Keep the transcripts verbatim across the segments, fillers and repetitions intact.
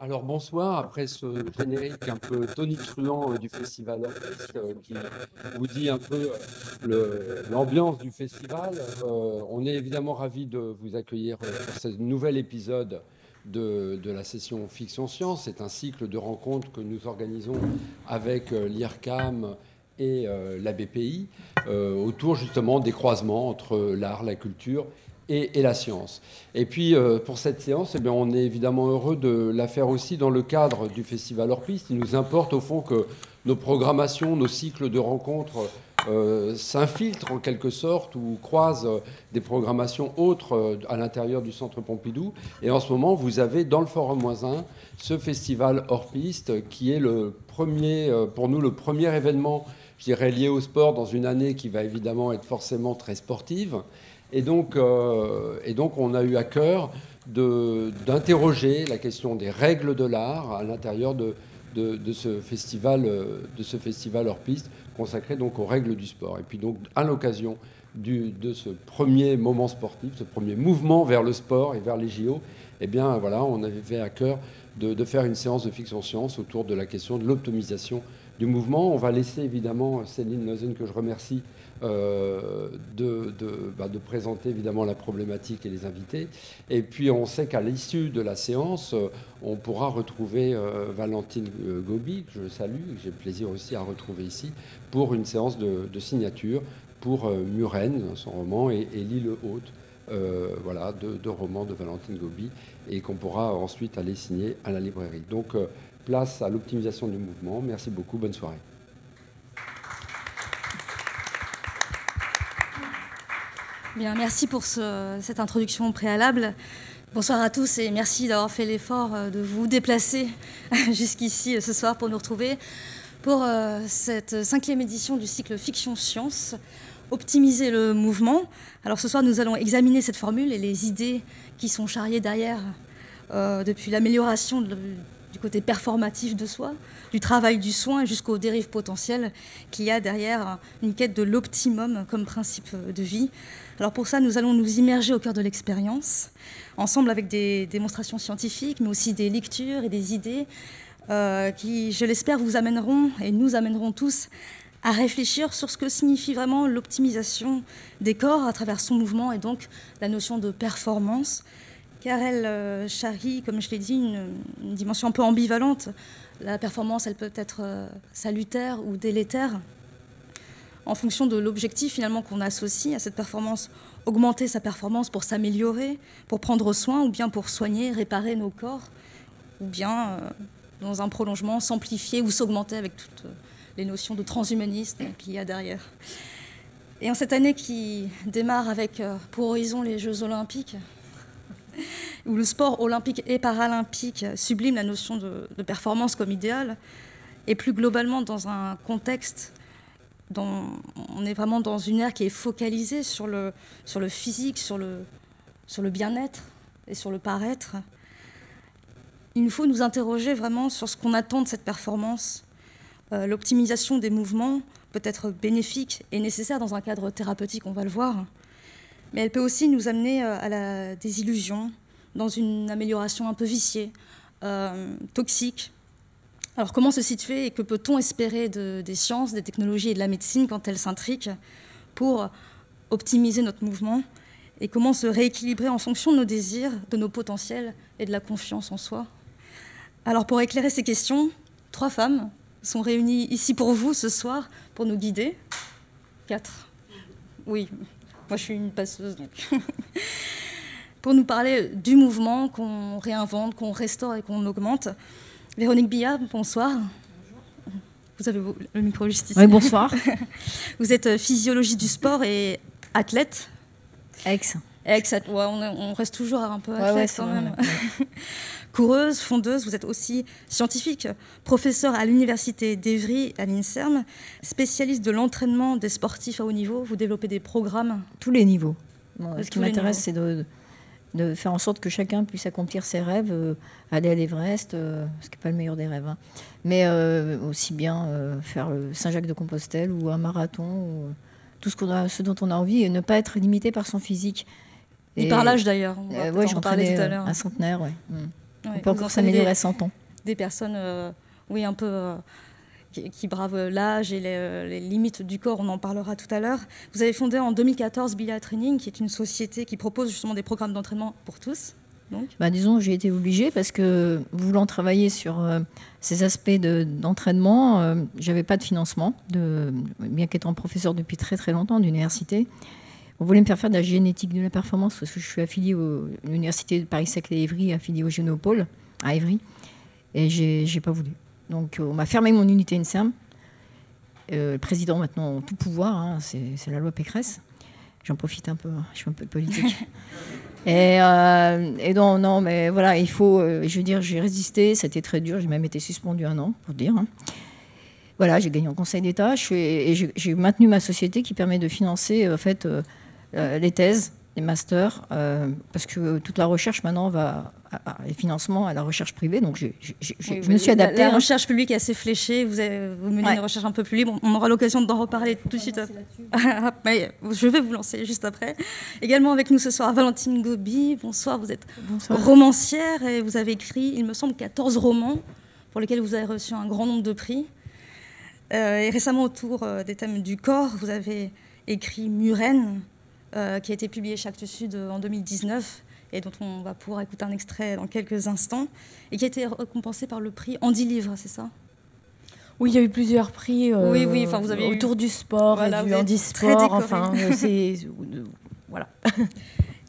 Alors bonsoir, après ce générique un peu tonitruant du festival euh, qui vous dit un peu l'ambiance du festival, euh, on est évidemment ravis de vous accueillir pour ce nouvel épisode de, de la session Fiction Science. C'est un cycle de rencontres que nous organisons avec euh, l'I R C A M et euh, la B P I euh, autour justement des croisements entre l'art, la culture Et, et la science. Et puis, euh, pour cette séance, eh bien, on est évidemment heureux de la faire aussi dans le cadre du Festival Hors Piste. Il nous importe, au fond, que nos programmations, nos cycles de rencontres euh, s'infiltrent, en quelque sorte, ou croisent euh, des programmations autres euh, à l'intérieur du Centre Pompidou. Et en ce moment, vous avez, dans le Forum moins un, ce Festival Hors Piste, qui est le premier, euh, pour nous, le premier événement, je dirais, lié au sport dans une année qui va évidemment être forcément très sportive. Et donc, euh, et donc, on a eu à cœur d'interroger la question des règles de l'art à l'intérieur de, de, de ce festival, de ce festival hors piste consacré donc aux règles du sport. Et puis donc, à l'occasion de ce premier moment sportif, ce premier mouvement vers le sport et vers les J O, eh bien, voilà, on avait à cœur de, de faire une séance de Fiction Science autour de la question de l'optimisation du mouvement. On va laisser évidemment Céline Nozen, que je remercie, Euh, de, de, bah, de présenter évidemment la problématique et les invités. Et puis on sait qu'à l'issue de la séance, euh, on pourra retrouver euh, Valentine euh, Goby, que je salue, que j'ai plaisir aussi à retrouver ici, pour une séance de, de signature pour euh, Murène, son roman, et, et Lille Haute, euh, voilà, deux de romans de Valentine Goby, et qu'on pourra ensuite aller signer à la librairie. Donc euh, place à l'optimisation du mouvement. Merci beaucoup, bonne soirée. Bien, merci pour ce, cette introduction préalable. Bonsoir à tous et merci d'avoir fait l'effort de vous déplacer jusqu'ici ce soir pour nous retrouver pour cette cinquième édition du cycle Fiction Science, optimiser le mouvement. Alors ce soir, nous allons examiner cette formule et les idées qui sont charriées derrière euh, depuis l'amélioration de du côté performatif de soi, du travail du soin jusqu'aux dérives potentielles qu'il y a derrière une quête de l'optimum comme principe de vie. Alors pour ça, nous allons nous immerger au cœur de l'expérience, ensemble avec des démonstrations scientifiques, mais aussi des lectures et des idées euh, qui, je l'espère, vous amèneront et nous amèneront tous à réfléchir sur ce que signifie vraiment l'optimisation des corps à travers son mouvement et donc la notion de performance, car elle charrie, comme je l'ai dit, une, une dimension un peu ambivalente. La performance, elle peut être salutaire ou délétère en fonction de l'objectif finalement qu'on associe à cette performance. Augmenter sa performance pour s'améliorer, pour prendre soin, ou bien pour soigner, réparer nos corps, ou bien, euh, dans un prolongement, s'amplifier ou s'augmenter avec toutes les notions de transhumanisme qu'il y a derrière. Et en cette année qui démarre avec, pour horizon, les Jeux Olympiques, où le sport olympique et paralympique sublime la notion de, de performance comme idéal, et plus globalement dans un contexte dont on est vraiment dans une ère qui est focalisée sur le, sur le physique, sur le, sur le bien-être et sur le paraître, il nous faut nous interroger vraiment sur ce qu'on attend de cette performance. Euh, l'optimisation des mouvements peut être bénéfique et nécessaire dans un cadre thérapeutique, on va le voir, mais elle peut aussi nous amener à la désillusion, dans une amélioration un peu viciée, euh, toxique. Alors comment se situer et que peut-on espérer de, des sciences, des technologies et de la médecine quand elles s'intriquent pour optimiser notre mouvement, et comment se rééquilibrer en fonction de nos désirs, de nos potentiels et de la confiance en soi? Alors pour éclairer ces questions, trois femmes sont réunies ici pour vous ce soir pour nous guider. Quatre. Oui. Moi, je suis une passeuse, donc. Pour nous parler du mouvement qu'on réinvente, qu'on restaure et qu'on augmente. Véronique Billat, bonsoir. Bonjour. Vous avez le micro juste ici. Oui, bonsoir. Vous êtes physiologiste du sport et athlète. Ex. Ex, ouais, on, on reste toujours un peu athlète, ouais, ouais, quand même. Coureuse, fondeuse, vous êtes aussi scientifique, professeur à l'université d'Evry, à l'INSERM, spécialiste de l'entraînement des sportifs à haut niveau. Vous développez des programmes. Tous les niveaux. Bon, ce qui m'intéresse, c'est de, de faire en sorte que chacun puisse accomplir ses rêves, euh, aller à l'Everest, euh, ce qui n'est pas le meilleur des rêves, hein, mais euh, aussi bien euh, faire le Saint-Jacques-de-Compostelle ou un marathon, ou, euh, tout ce, qu'on a, ce dont on a envie, et ne pas être limité par son physique. Et, et par l'âge d'ailleurs. Euh, oui, j'en parlais tout à l'heure. Un centenaire, oui. Mm. Ouais, on peut encore s'améliorer à cent ans. Des personnes, euh, oui, un peu... Euh, Qui, qui brave l'âge et les, les limites du corps, on en parlera tout à l'heure. Vous avez fondé en deux mille quatorze Billat Training, qui est une société qui propose justement des programmes d'entraînement pour tous. Donc. Bah, disons, j'ai été obligée parce que voulant travailler sur euh, ces aspects d'entraînement, de, euh, j'avais pas de financement, de, bien qu'étant professeur depuis très très longtemps d'université. On voulait me faire faire de la génétique de la performance parce que je suis affiliée à l'université de Paris-Saclay-Évry, affiliée au Génopole, à Évry, et j'ai pas voulu. Donc on m'a fermé mon unité INSERM, euh, le président maintenant tout pouvoir, hein, c'est la loi Pécresse, j'en profite un peu, hein, je fais un peu de politique. et, euh, et non, non, mais voilà, il faut, euh, je veux dire, j'ai résisté, c'était très dur, j'ai même été suspendue un an, pour dire. Hein. Voilà, j'ai gagné en Conseil d'État, et j'ai maintenu ma société qui permet de financer en fait, euh, les thèses, les masters, euh, parce que toute la recherche maintenant va... les financements à la recherche privée, donc je, je, je, oui, je me suis adaptée. La, la recherche publique est assez fléchée, vous, avez, vous menez ouais. une recherche un peu plus libre, on aura l'occasion d'en reparler tout de suite. Mais je vais vous lancer juste après. Également avec nous ce soir, Valentine Goby, bonsoir, vous êtes bonsoir. romancière et vous avez écrit, il me semble, quatorze romans pour lesquels vous avez reçu un grand nombre de prix. Euh, et récemment, autour des thèmes du corps, vous avez écrit Murène, euh, qui a été publié chez Actes Sud en deux mille dix-neuf. Et dont on va pouvoir écouter un extrait dans quelques instants, et qui a été récompensé par le prix Handi Livres, c'est ça? Oui, il y a eu plusieurs prix euh, oui, oui, enfin, vous avez autour eu... du sport, voilà, et du handisport, enfin, c'est... voilà.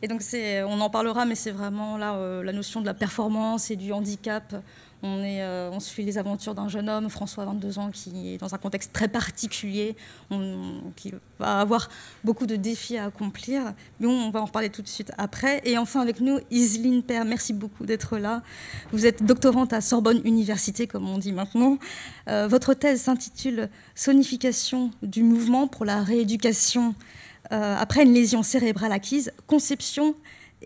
Et donc, on en parlera, mais c'est vraiment là euh, la notion de la performance et du handicap. On, est, euh, on suit les aventures d'un jeune homme, François, vingt-deux ans, qui est dans un contexte très particulier, on, qui va avoir beaucoup de défis à accomplir. Mais on, on va en reparler tout de suite après. Et enfin, avec nous, Iseline Peyre, merci beaucoup d'être là. Vous êtes doctorante à Sorbonne Université, comme on dit maintenant. Euh, votre thèse s'intitule « Sonification du mouvement pour la rééducation euh, après une lésion cérébrale acquise, conception »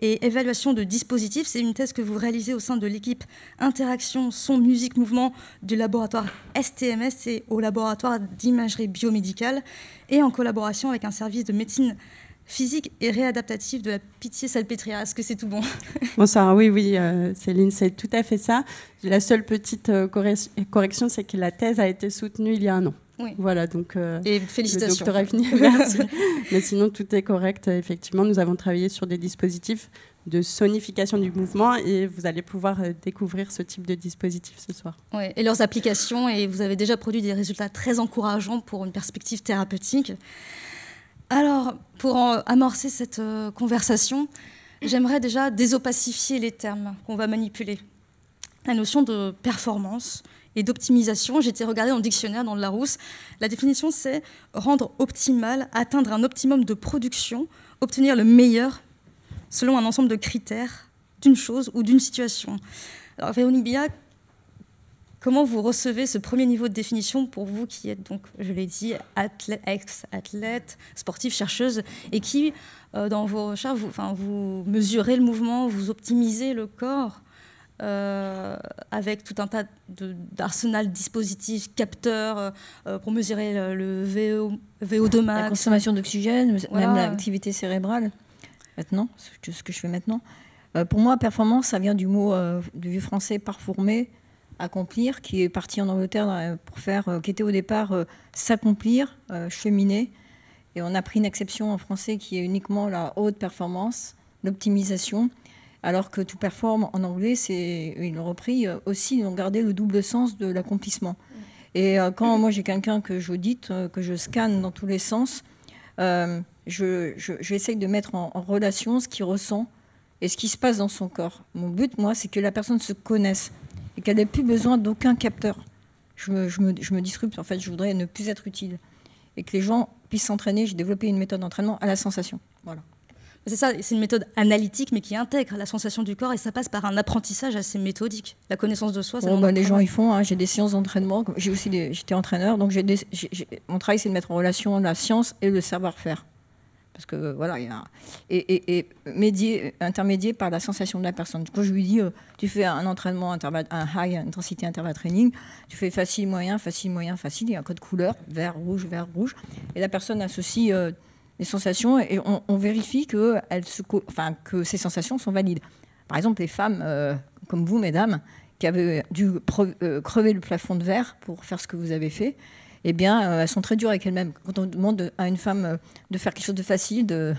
et évaluation de dispositifs. C'est une thèse que vous réalisez au sein de l'équipe Interaction, Son, Musique, Mouvement du laboratoire S T M S et au laboratoire d'imagerie biomédicale et en collaboration avec un service de médecine physique et réadaptative de la Pitié Salpêtrière. Est-ce que c'est tout bon? Bonsoir, oui, oui, euh, Céline, c'est tout à fait ça. La seule petite euh, correction, c'est que la thèse a été soutenue il y a un an. Oui. Voilà, donc euh, et félicitations. Le doctorat est fini. Merci. Mais sinon, tout est correct. Effectivement, nous avons travaillé sur des dispositifs de sonification du mouvement et vous allez pouvoir découvrir ce type de dispositif ce soir. Oui, et leurs applications. Et vous avez déjà produit des résultats très encourageants pour une perspective thérapeutique. Alors, pour amorcer cette conversation, j'aimerais déjà désopacifier les termes qu'on va manipuler. La notion de performance et d'optimisation, j'ai été regardée dans le dictionnaire, dans le Larousse. La définition, c'est rendre optimal, atteindre un optimum de production, obtenir le meilleur selon un ensemble de critères d'une chose ou d'une situation. Alors, Véronique Billat, comment vous recevez ce premier niveau de définition pour vous qui êtes, donc, je l'ai dit, ex-athlète, sportive, chercheuse, et qui, euh, dans vos recherches, vous, enfin, vous mesurez le mouvement, vous optimisez le corps Euh, avec tout un tas d'arsenal, dispositifs, capteurs euh, pour mesurer le, le V O, V O deux max. La consommation d'oxygène, voilà. Même l'activité cérébrale, maintenant, ce que, ce que je fais maintenant. Euh, pour moi, performance, ça vient du mot euh, du vieux français performer, accomplir, qui est parti en Angleterre pour faire, euh, qui était au départ euh, s'accomplir, euh, cheminer. Et on a pris une exception en français qui est uniquement la haute performance, l'optimisation. Alors que tout performe en anglais, c'est ils l'ont repris aussi, ils ont gardé le double sens de l'accomplissement. Et quand moi j'ai quelqu'un que j'audite, que je scanne dans tous les sens, euh, je, je, j'essaye de mettre en, en relation ce qu'il ressent et ce qui se passe dans son corps. Mon but, moi, c'est que la personne se connaisse et qu'elle n'ait plus besoin d'aucun capteur. Je me, je, me, je me disrupte, en fait, je voudrais ne plus être utile. Et que les gens puissent s'entraîner, j'ai développé une méthode d'entraînement à la sensation. Voilà. C'est ça, c'est une méthode analytique, mais qui intègre la sensation du corps, et ça passe par un apprentissage assez méthodique. La connaissance de soi, c'est... Bon, bah, les gens, ils font. Hein, j'ai des séances d'entraînement. J'ai aussi des... J'étais entraîneur, donc j'ai des... mon travail, c'est de mettre en relation la science et le savoir-faire. Parce que, voilà, il y a... Et, et, et médié, intermédié par la sensation de la personne. Quand je lui dis, euh, tu fais un entraînement, intervalle, un high intensity interval training, tu fais facile, moyen, facile, moyen, facile, il y a un code couleur, vert, rouge, vert, rouge, et la personne associe... Euh, les sensations, et on, on vérifie que, elles se, enfin, que ces sensations sont valides. Par exemple, les femmes, euh, comme vous, mesdames, qui avez dû crever le plafond de verre pour faire ce que vous avez fait, eh bien, elles sont très dures avec elles-mêmes. Quand on demande à une femme de faire quelque chose de facile, de,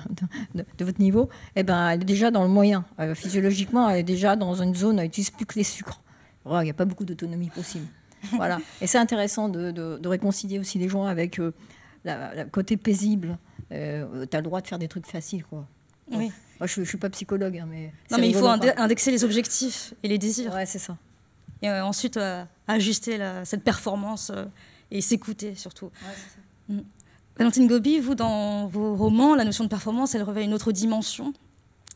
de, de votre niveau, eh bien, elle est déjà dans le moyen. Physiologiquement, elle est déjà dans une zone où elle n'utilise plus que les sucres. Alors, il n'y a pas beaucoup d'autonomie possible. Voilà. Et c'est intéressant de, de, de réconcilier aussi les gens avec euh, le côté paisible. Euh, tu as le droit de faire des trucs faciles, quoi. Oui. Moi, je ne suis pas psychologue, hein, mais... Non, mais il faut ind indexer les objectifs et les désirs. Ouais, c'est ça. Et euh, ensuite, euh, ajuster la, cette performance... Euh, et s'écouter, surtout. Ouais, Valentine Goby, vous, dans vos romans, la notion de performance, elle revêt une autre dimension.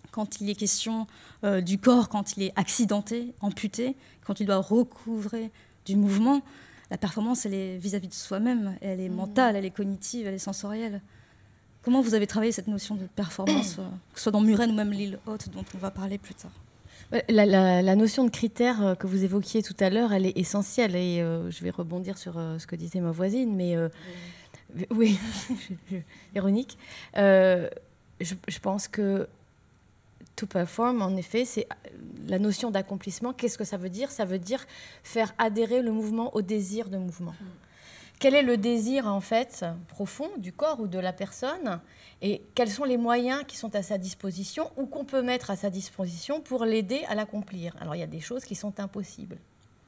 Quand il est question euh, du corps, quand il est accidenté, amputé, quand il doit recouvrer du mouvement, la performance, elle est vis-à-vis de soi-même, elle est mentale, elle est cognitive, elle est sensorielle. Comment vous avez travaillé cette notion de performance, euh, que ce soit dans Murène ou même Lille Haute, dont on va parler plus tard? La, la, la notion de critère que vous évoquiez tout à l'heure, elle est essentielle. Et euh, je vais rebondir sur euh, ce que disait ma voisine, mais euh, oui, oui. ironique. Euh, je, je pense que to perform, en effet, c'est la notion d'accomplissement. Qu'est-ce que ça veut dire? Ça veut dire faire adhérer le mouvement au désir de mouvement. Mm. Quel est le désir, en fait, profond du corps ou de la personne? Et quels sont les moyens qui sont à sa disposition ou qu'on peut mettre à sa disposition pour l'aider à l'accomplir? Alors, il y a des choses qui sont impossibles.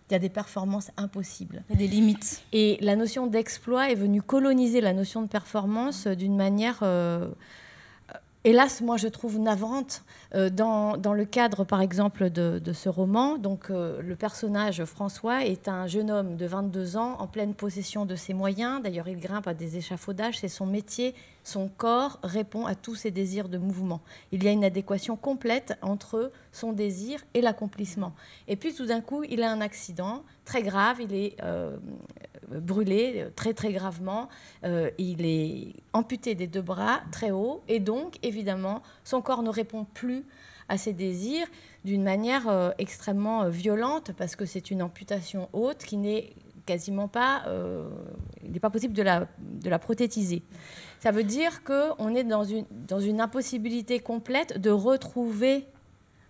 Il y a des performances impossibles. Il y a des limites. Et la notion d'exploit est venue coloniser la notion de performance d'une manière... Euh, hélas, moi, je trouve navrante euh, dans, dans le cadre, par exemple, de, de ce roman. Donc, euh, le personnage François est un jeune homme de vingt-deux ans en pleine possession de ses moyens. D'ailleurs, il grimpe à des échafaudages. C'est son métier. Son corps répond à tous ses désirs de mouvement. Il y a une adéquation complète entre son désir et l'accomplissement. Et puis, tout d'un coup, il a un accident très grave. Il est euh, brûlé très, très gravement. Euh, il est amputé des deux bras très haut. Et donc, évidemment, son corps ne répond plus à ses désirs d'une manière euh, extrêmement euh, violente, parce que c'est une amputation haute qui n'est quasiment pas... Euh, il n'est pas possible de la, de la prothétiser. Ça veut dire qu'on est dans une, dans une impossibilité complète de retrouver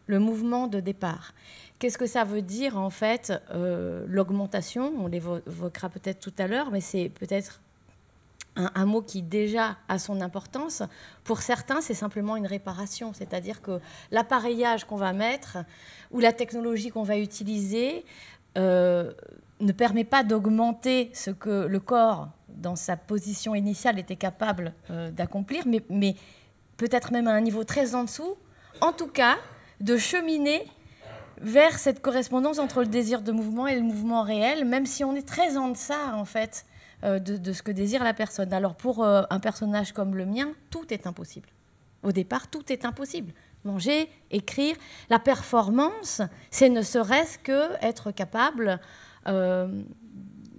le mouvement de départ. Qu'est-ce que ça veut dire, en fait, euh, l'augmentation? On l'évoquera peut-être tout à l'heure, mais c'est peut-être... Un, un mot qui déjà a son importance. Pour certains, c'est simplement une réparation, c'est-à-dire que l'appareillage qu'on va mettre ou la technologie qu'on va utiliser euh, ne permet pas d'augmenter ce que le corps, dans sa position initiale, était capable euh, d'accomplir, mais, mais peut-être même à un niveau très en dessous, en tout cas, de cheminer vers cette correspondance entre le désir de mouvement et le mouvement réel, même si on est très en deçà, en fait, De, de ce que désire la personne. Alors, pour euh, un personnage comme le mien, tout est impossible. Au départ, tout est impossible. Manger, écrire, la performance, c'est ne serait-ce qu'être capable euh,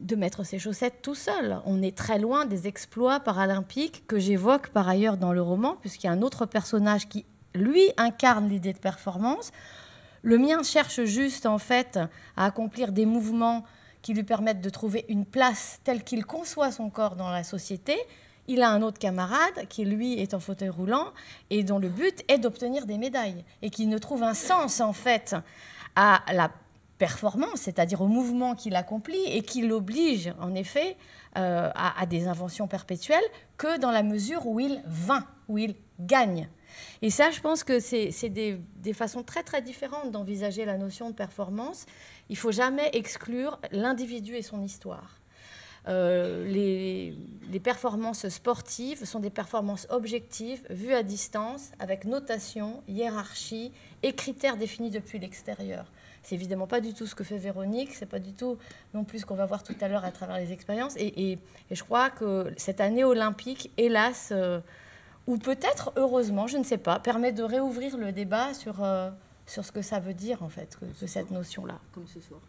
de mettre ses chaussettes tout seul. On est très loin des exploits paralympiques que j'évoque par ailleurs dans le roman, puisqu'il y a un autre personnage qui, lui, incarne l'idée de performance. Le mien cherche juste, en fait, à accomplir des mouvements qui lui permettent de trouver une place telle qu'il conçoit son corps dans la société. Il a un autre camarade qui, lui, est en fauteuil roulant et dont le but est d'obtenir des médailles et qui ne trouve un sens, en fait, à la performance, c'est-à-dire au mouvement qu'il accomplit et qui l'oblige, en effet, euh, à, à des inventions perpétuelles que dans la mesure où il vainc, où il gagne. Et ça, je pense que c'est des, des façons très, très différentes d'envisager la notion de performance. Il ne faut jamais exclure l'individu et son histoire. Euh, les, les performances sportives sont des performances objectives, vues à distance, avec notation, hiérarchie et critères définis depuis l'extérieur. C'est évidemment pas du tout ce que fait Véronique, c'est pas du tout non plus ce qu'on va voir tout à l'heure à travers les expériences. Et, et, et je crois que cette année olympique, hélas... Euh, ou peut-être, heureusement, je ne sais pas, permet de réouvrir le débat sur, euh, sur ce que ça veut dire, en fait, que, que cette notion-là. Comme ce soir.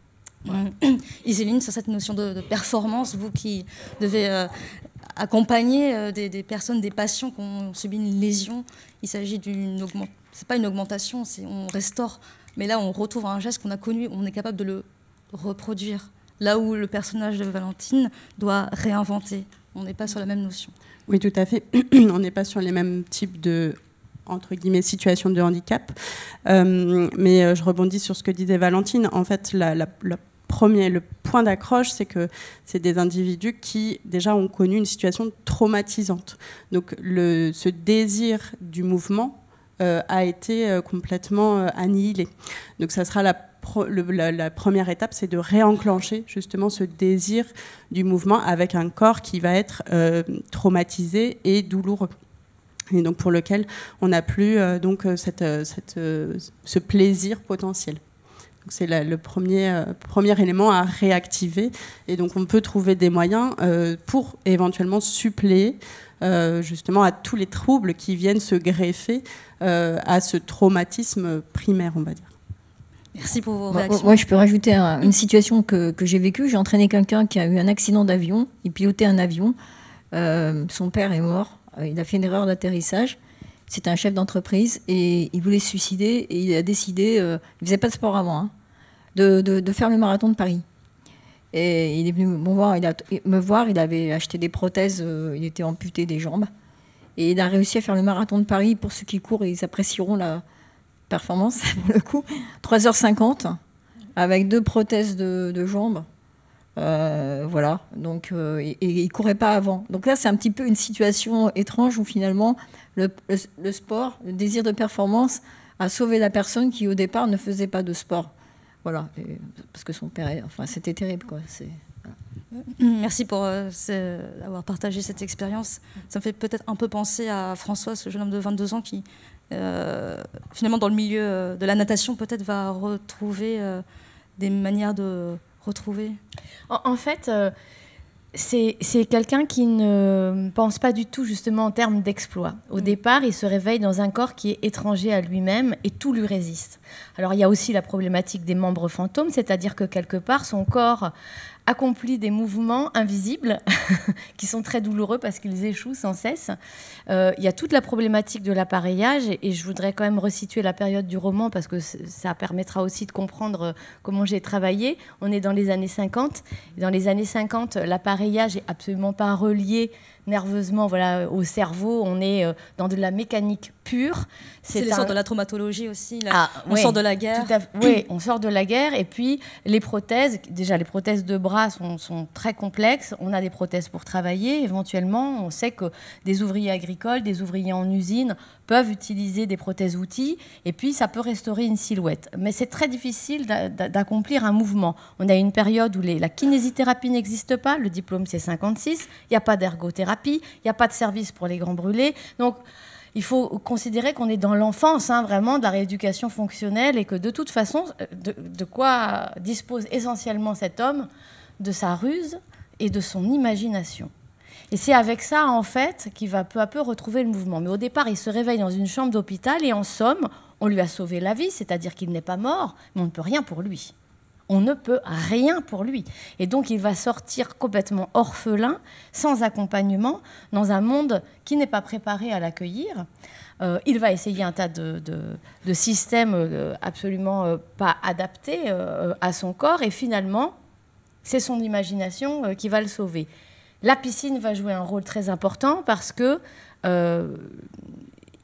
Ouais. Iseline, sur cette notion de, de performance, vous qui devez euh, accompagner euh, des, des personnes, des patients qui ont subi une lésion, il s'agit d'une augmentation. C'est pas une augmentation, on restaure. Mais là, on retrouve un geste qu'on a connu, on est capable de le reproduire. Là où le personnage de Valentine doit réinventer. On n'est pas sur la même notion. Oui, tout à fait. On n'est pas sur les mêmes types de entre guillemets, situation de handicap. Euh, mais je rebondis sur ce que disait Valentine. En fait, la, la, la premier, le point d'accroche, c'est que c'est des individus qui, déjà, ont connu une situation traumatisante. Donc, le, ce désir du mouvement euh, a été euh, complètement euh, annihilé. Donc, ça sera la Le, la, la première étape, c'est de réenclencher justement ce désir du mouvement avec un corps qui va être euh, traumatisé et douloureux, et donc pour lequel on n'a plus euh, donc cette, cette, euh, ce plaisir potentiel. C'est le premier, euh, premier élément à réactiver, et donc on peut trouver des moyens euh, pour éventuellement suppléer euh, justement à tous les troubles qui viennent se greffer euh, à ce traumatisme primaire, on va dire. Merci pour vos réactions. Moi, ouais, je peux rajouter un, une situation que, que j'ai vécue. J'ai entraîné quelqu'un qui a eu un accident d'avion. Il pilotait un avion. Euh, son père est mort. Il a fait une erreur d'atterrissage. C'était un chef d'entreprise et il voulait se suicider. Et il a décidé, euh, il ne faisait pas de sport avant, hein, de, de, de faire le marathon de Paris. Et il est venu me voir. Il a, me voir, il avait acheté des prothèses. Euh, il était amputé des jambes. Et il a réussi à faire le marathon de Paris. Pour ceux qui courent, ils apprécieront la performance, pour le coup, trois heures cinquante, avec deux prothèses de, de jambes, euh, voilà, donc, euh, et, et il ne courait pas avant. Donc là, c'est un petit peu une situation étrange où finalement, le, le, le sport, le désir de performance a sauvé la personne qui, au départ, ne faisait pas de sport. Voilà, et, parce que son père, enfin, c'était terrible, quoi, c'est... Merci pour euh, ce, avoir partagé cette expérience. Ça me fait peut-être un peu penser à François, ce jeune homme de vingt-deux ans qui, euh, finalement, dans le milieu de la natation, peut-être va retrouver euh, des manières de retrouver. En, en fait, euh, c'est quelqu'un qui ne pense pas du tout, justement, en termes d'exploit. Au mmh. départ, il se réveille dans un corps qui est étranger à lui-même et tout lui résiste. Alors, il y a aussi la problématique des membres fantômes, c'est-à-dire que, quelque part, son corps accomplit des mouvements invisibles qui sont très douloureux parce qu'ils échouent sans cesse. Euh, il y a toute la problématique de l'appareillage et, et je voudrais quand même resituer la période du roman parce que ça permettra aussi de comprendre comment j'ai travaillé. On est dans les années cinquante. Et dans les années cinquante, l'appareillage n'est absolument pas relié nerveusement, voilà, au cerveau. On est dans de la mécanique pure. C'est l'essor un... de la traumatologie aussi. Là. Ah, on oui, sort de la guerre. À... Oui, on sort de la guerre. Et puis, les prothèses, déjà, les prothèses de bras sont, sont très complexes. On a des prothèses pour travailler. Éventuellement, on sait que des ouvriers agricoles, des ouvriers en usine peuvent utiliser des prothèses outils. Et puis, ça peut restaurer une silhouette. Mais c'est très difficile d'accomplir un mouvement. On a une période où les... la kinésithérapie n'existe pas. Le diplôme, c'est cinquante-six. Il n'y a pas d'ergothérapie. Il n'y a pas de service pour les grands brûlés. Donc, il faut considérer qu'on est dans l'enfance, hein, vraiment, de la rééducation fonctionnelle et que, de toute façon, de, de quoi dispose essentiellement cet homme, de sa ruse et de son imagination. Et c'est avec ça, en fait, qu'il va peu à peu retrouver le mouvement. Mais au départ, il se réveille dans une chambre d'hôpital et, en somme, on lui a sauvé la vie, c'est-à-dire qu'il n'est pas mort, mais on ne peut rien pour lui. On ne peut rien pour lui. Et donc, il va sortir complètement orphelin, sans accompagnement, dans un monde qui n'est pas préparé à l'accueillir. Euh, il va essayer un tas de, de, de systèmes absolument pas adaptés à son corps. Et finalement, c'est son imagination qui va le sauver. La piscine va jouer un rôle très important parce que euh,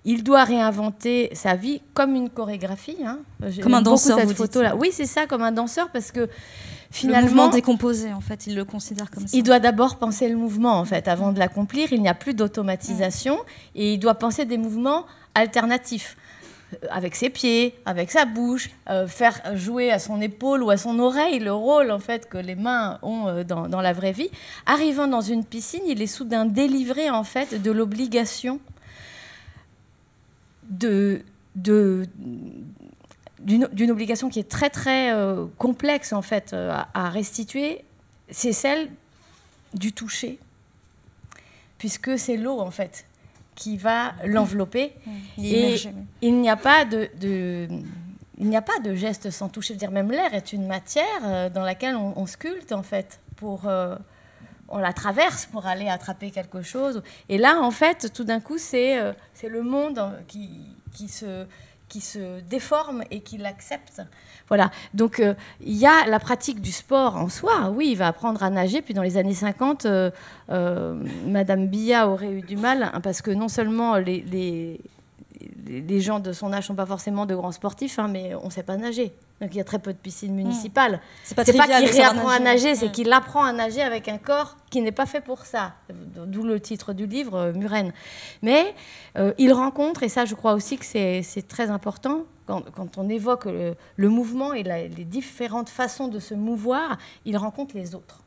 il doit réinventer sa vie comme une chorégraphie. Hein. Comme un danseur, cette photo-là. Oui, c'est ça, comme un danseur, parce que finalement... Le mouvement décomposé, en fait, il le considère comme ça. Il doit d'abord penser le mouvement, en fait, avant de l'accomplir. Il n'y a plus d'automatisation mmh. et il doit penser des mouvements alternatifs. Avec ses pieds, avec sa bouche, euh, faire jouer à son épaule ou à son oreille le rôle en fait que les mains ont euh, dans, dans la vraie vie. Arrivant dans une piscine, il est soudain délivré en fait de l'obligation de, de, d'une, d'une obligation qui est très très euh, complexe en fait euh, à restituer, c'est celle du toucher, puisque c'est l'eau en fait qui va l'envelopper. Mmh. Et il n'y a pas de, de il n'y a pas de geste sans toucher. Je veux dire, même l'air est une matière dans laquelle on, on sculpte en fait pour euh, on la traverse pour aller attraper quelque chose. Et là, en fait, tout d'un coup, c'est euh, le monde qui, qui, se, qui se déforme et qui l'accepte. Voilà. Donc, il euh, y a la pratique du sport en soi. Oui, il va apprendre à nager. Puis, dans les années cinquante, euh, euh, Madame Billat aurait eu du mal, hein, parce que non seulement les... les les gens de son âge ne sont pas forcément de grands sportifs, hein, mais on ne sait pas nager. Donc il y a très peu de piscines municipales. Mmh. C'est pas, pas qu'il réapprend à nager, c'est mmh. qu'il apprend à nager avec un corps qui n'est pas fait pour ça. D'où le titre du livre, euh, Murène. Mais euh, il rencontre, et ça je crois aussi que c'est très important, quand, quand on évoque le, le mouvement et la, les différentes façons de se mouvoir, il rencontre les autres.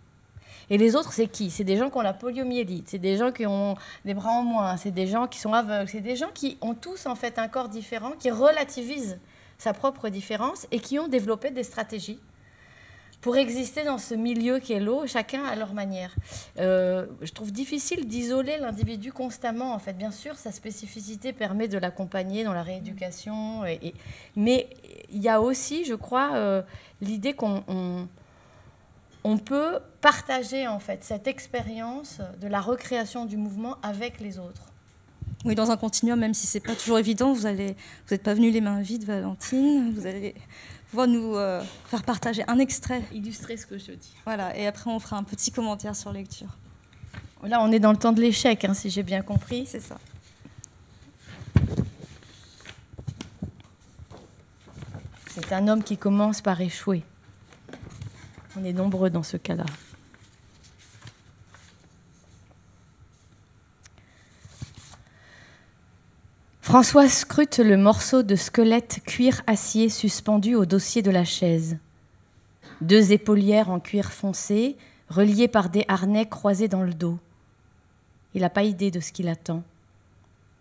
Et les autres, c'est qui? C'est des gens qui ont la poliomyélite, c'est des gens qui ont des bras en moins, c'est des gens qui sont aveugles, c'est des gens qui ont tous en fait un corps différent, qui relativisent sa propre différence et qui ont développé des stratégies pour exister dans ce milieu qu'est l'eau, chacun à leur manière. Euh, je trouve difficile d'isoler l'individu constamment. En fait, bien sûr, sa spécificité permet de l'accompagner dans la rééducation, et, et, mais il y a aussi, je crois, euh, l'idée qu'on on, on peut partager en fait cette expérience de la recréation du mouvement avec les autres. Oui, dans un continuum, même si c'est pas toujours évident. Vous allez, vous n'êtes pas venu les mains vides, Valentine. Vous allez pouvoir nous euh, faire partager un extrait, illustrer ce que je dis. Voilà, et après on fera un petit commentaire sur lecture. Là, on est dans le temps de l'échec, hein, si j'ai bien compris. C'est ça. C'est un homme qui commence par échouer. On est nombreux dans ce cas-là. François scrute le morceau de squelette cuir-acier suspendu au dossier de la chaise. Deux épaulières en cuir foncé, reliées par des harnais croisés dans le dos. Il n'a pas idée de ce qu'il attend.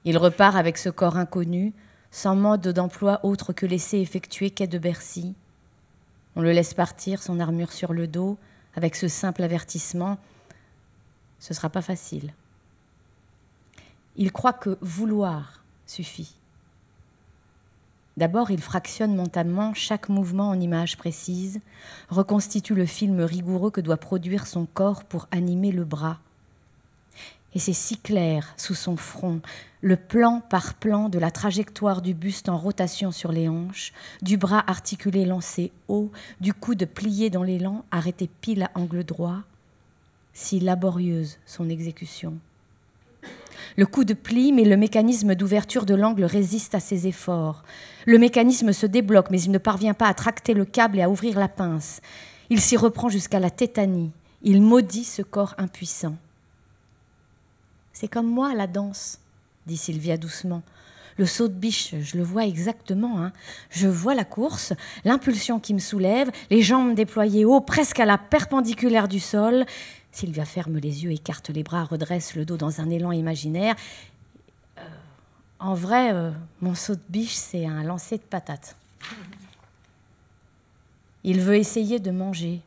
Il repart avec ce corps inconnu, sans mode d'emploi autre que l'essai effectué quai de Bercy. On le laisse partir, son armure sur le dos, avec ce simple avertissement. Ce ne sera pas facile. Il croit que vouloir suffit. D'abord, il fractionne mentalement chaque mouvement en images précises, reconstitue le film rigoureux que doit produire son corps pour animer le bras. Et c'est si clair sous son front, le plan par plan de la trajectoire du buste en rotation sur les hanches, du bras articulé lancé haut, du coude plié dans l'élan, arrêté pile à angle droit. Si laborieuse son exécution. Le coude plie, mais le mécanisme d'ouverture de l'angle résiste à ses efforts. Le mécanisme se débloque, mais il ne parvient pas à tracter le câble et à ouvrir la pince. Il s'y reprend jusqu'à la tétanie. Il maudit ce corps impuissant. « C'est comme moi, la danse, » dit Sylvia doucement. « Le saut de biche, je le vois exactement. Hein. Je vois la course, l'impulsion qui me soulève, les jambes déployées haut, presque à la perpendiculaire du sol. » Sylvia ferme les yeux, écarte les bras, redresse le dos dans un élan imaginaire. Euh, en vrai, euh, mon saut de biche, c'est un lancer de patates. Il veut essayer de manger.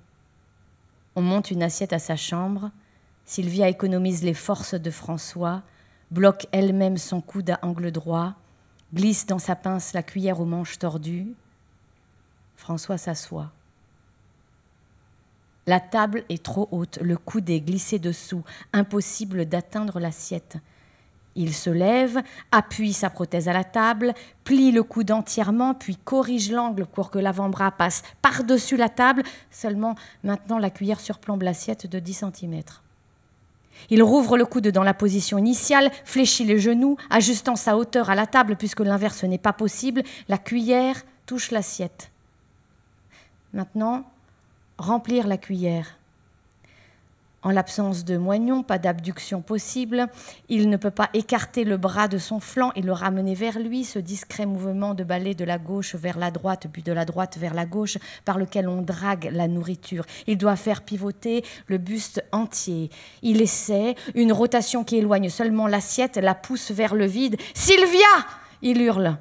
On monte une assiette à sa chambre. Sylvia économise les forces de François, bloque elle-même son coude à angle droit, glisse dans sa pince la cuillère aux manches tordues. François s'assoit. La table est trop haute, le coude est glissé dessous, impossible d'atteindre l'assiette. Il se lève, appuie sa prothèse à la table, plie le coude entièrement, puis corrige l'angle pour que l'avant-bras passe par-dessus la table. Seulement, maintenant, la cuillère surplombe l'assiette de dix centimètres. Il rouvre le coude dans la position initiale, fléchit les genoux, ajustant sa hauteur à la table puisque l'inverse n'est pas possible. La cuillère touche l'assiette. Maintenant, remplir la cuillère. En l'absence de moignon, pas d'abduction possible. Il ne peut pas écarter le bras de son flanc et le ramener vers lui, ce discret mouvement de balai de la gauche vers la droite, puis de la droite vers la gauche, par lequel on drague la nourriture. Il doit faire pivoter le buste entier. Il essaie, une rotation qui éloigne seulement l'assiette, la pousse vers le vide. « Sylvia !» il hurle.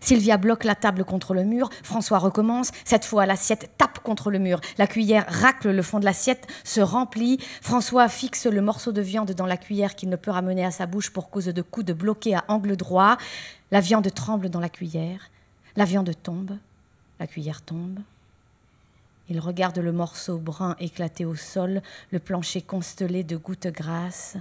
Sylvia bloque la table contre le mur, François recommence, cette fois l'assiette tape contre le mur, la cuillère racle le fond de l'assiette, se remplit, François fixe le morceau de viande dans la cuillère qu'il ne peut ramener à sa bouche pour cause de coude bloqué à angle droit, la viande tremble dans la cuillère, la viande tombe, la cuillère tombe, il regarde le morceau brun éclaté au sol, le plancher constellé de gouttes grasses.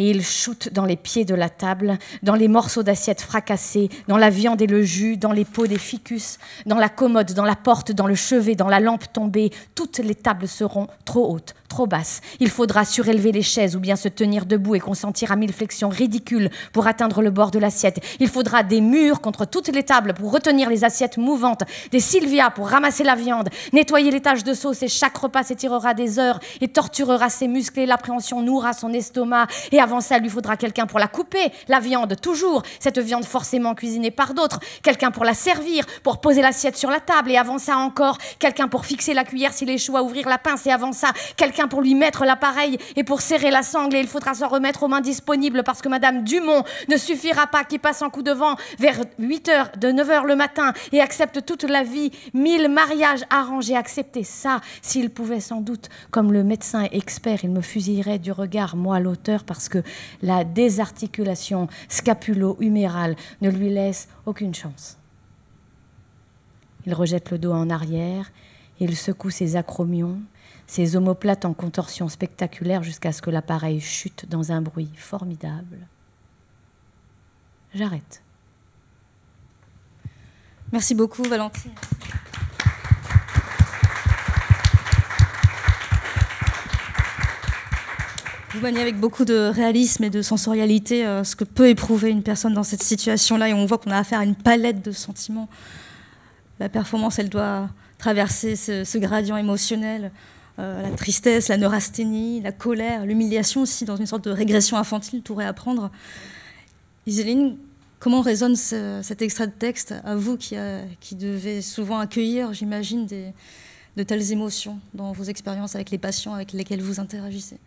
Et il shoote dans les pieds de la table, dans les morceaux d'assiettes fracassés, dans la viande et le jus, dans les pots des ficus, dans la commode, dans la porte, dans le chevet, dans la lampe tombée. Toutes les tables seront trop hautes, trop basse. Il faudra surélever les chaises ou bien se tenir debout et consentir à mille flexions ridicules pour atteindre le bord de l'assiette. Il faudra des murs contre toutes les tables pour retenir les assiettes mouvantes, des Sylvia pour ramasser la viande, nettoyer les taches de sauce, et chaque repas s'étirera des heures et torturera ses muscles, et l'appréhension nourra son estomac. Et avant ça, lui faudra quelqu'un pour la couper, la viande, toujours, cette viande forcément cuisinée par d'autres, quelqu'un pour la servir, pour poser l'assiette sur la table, et avant ça encore, quelqu'un pour fixer la cuillère s'il échoue à ouvrir la pince, et avant ça, quelqu'un pour lui mettre l'appareil et pour serrer la sangle, et il faudra s'en remettre aux mains disponibles parce que Madame Dumont ne suffira pas, qui passe en coup de vent vers huit heures, de neuf heures le matin et accepte toute la vie, mille mariages arrangés, accepter ça. S'il pouvait sans doute, comme le médecin expert, il me fusillerait du regard, moi l'auteur, parce que la désarticulation scapulo-humérale ne lui laisse aucune chance. Il rejette le dos en arrière, il secoue ses acromions, ses omoplates en contorsion spectaculaire jusqu'à ce que l'appareil chute dans un bruit formidable. J'arrête. Merci beaucoup, Valentine. Vous maniez avec beaucoup de réalisme et de sensorialité euh, ce que peut éprouver une personne dans cette situation-là, et on voit qu'on a affaire à une palette de sentiments. La performance, elle doit traverser ce, ce gradient émotionnel, euh, la tristesse, la neurasthénie, la colère, l'humiliation aussi, dans une sorte de régression infantile, tout réapprendre. Iseline, comment résonne ce, cet extrait de texte à vous qui, a, qui devez souvent accueillir, j'imagine, des, de telles émotions dans vos expériences avec les patients avec lesquels vous interagissez?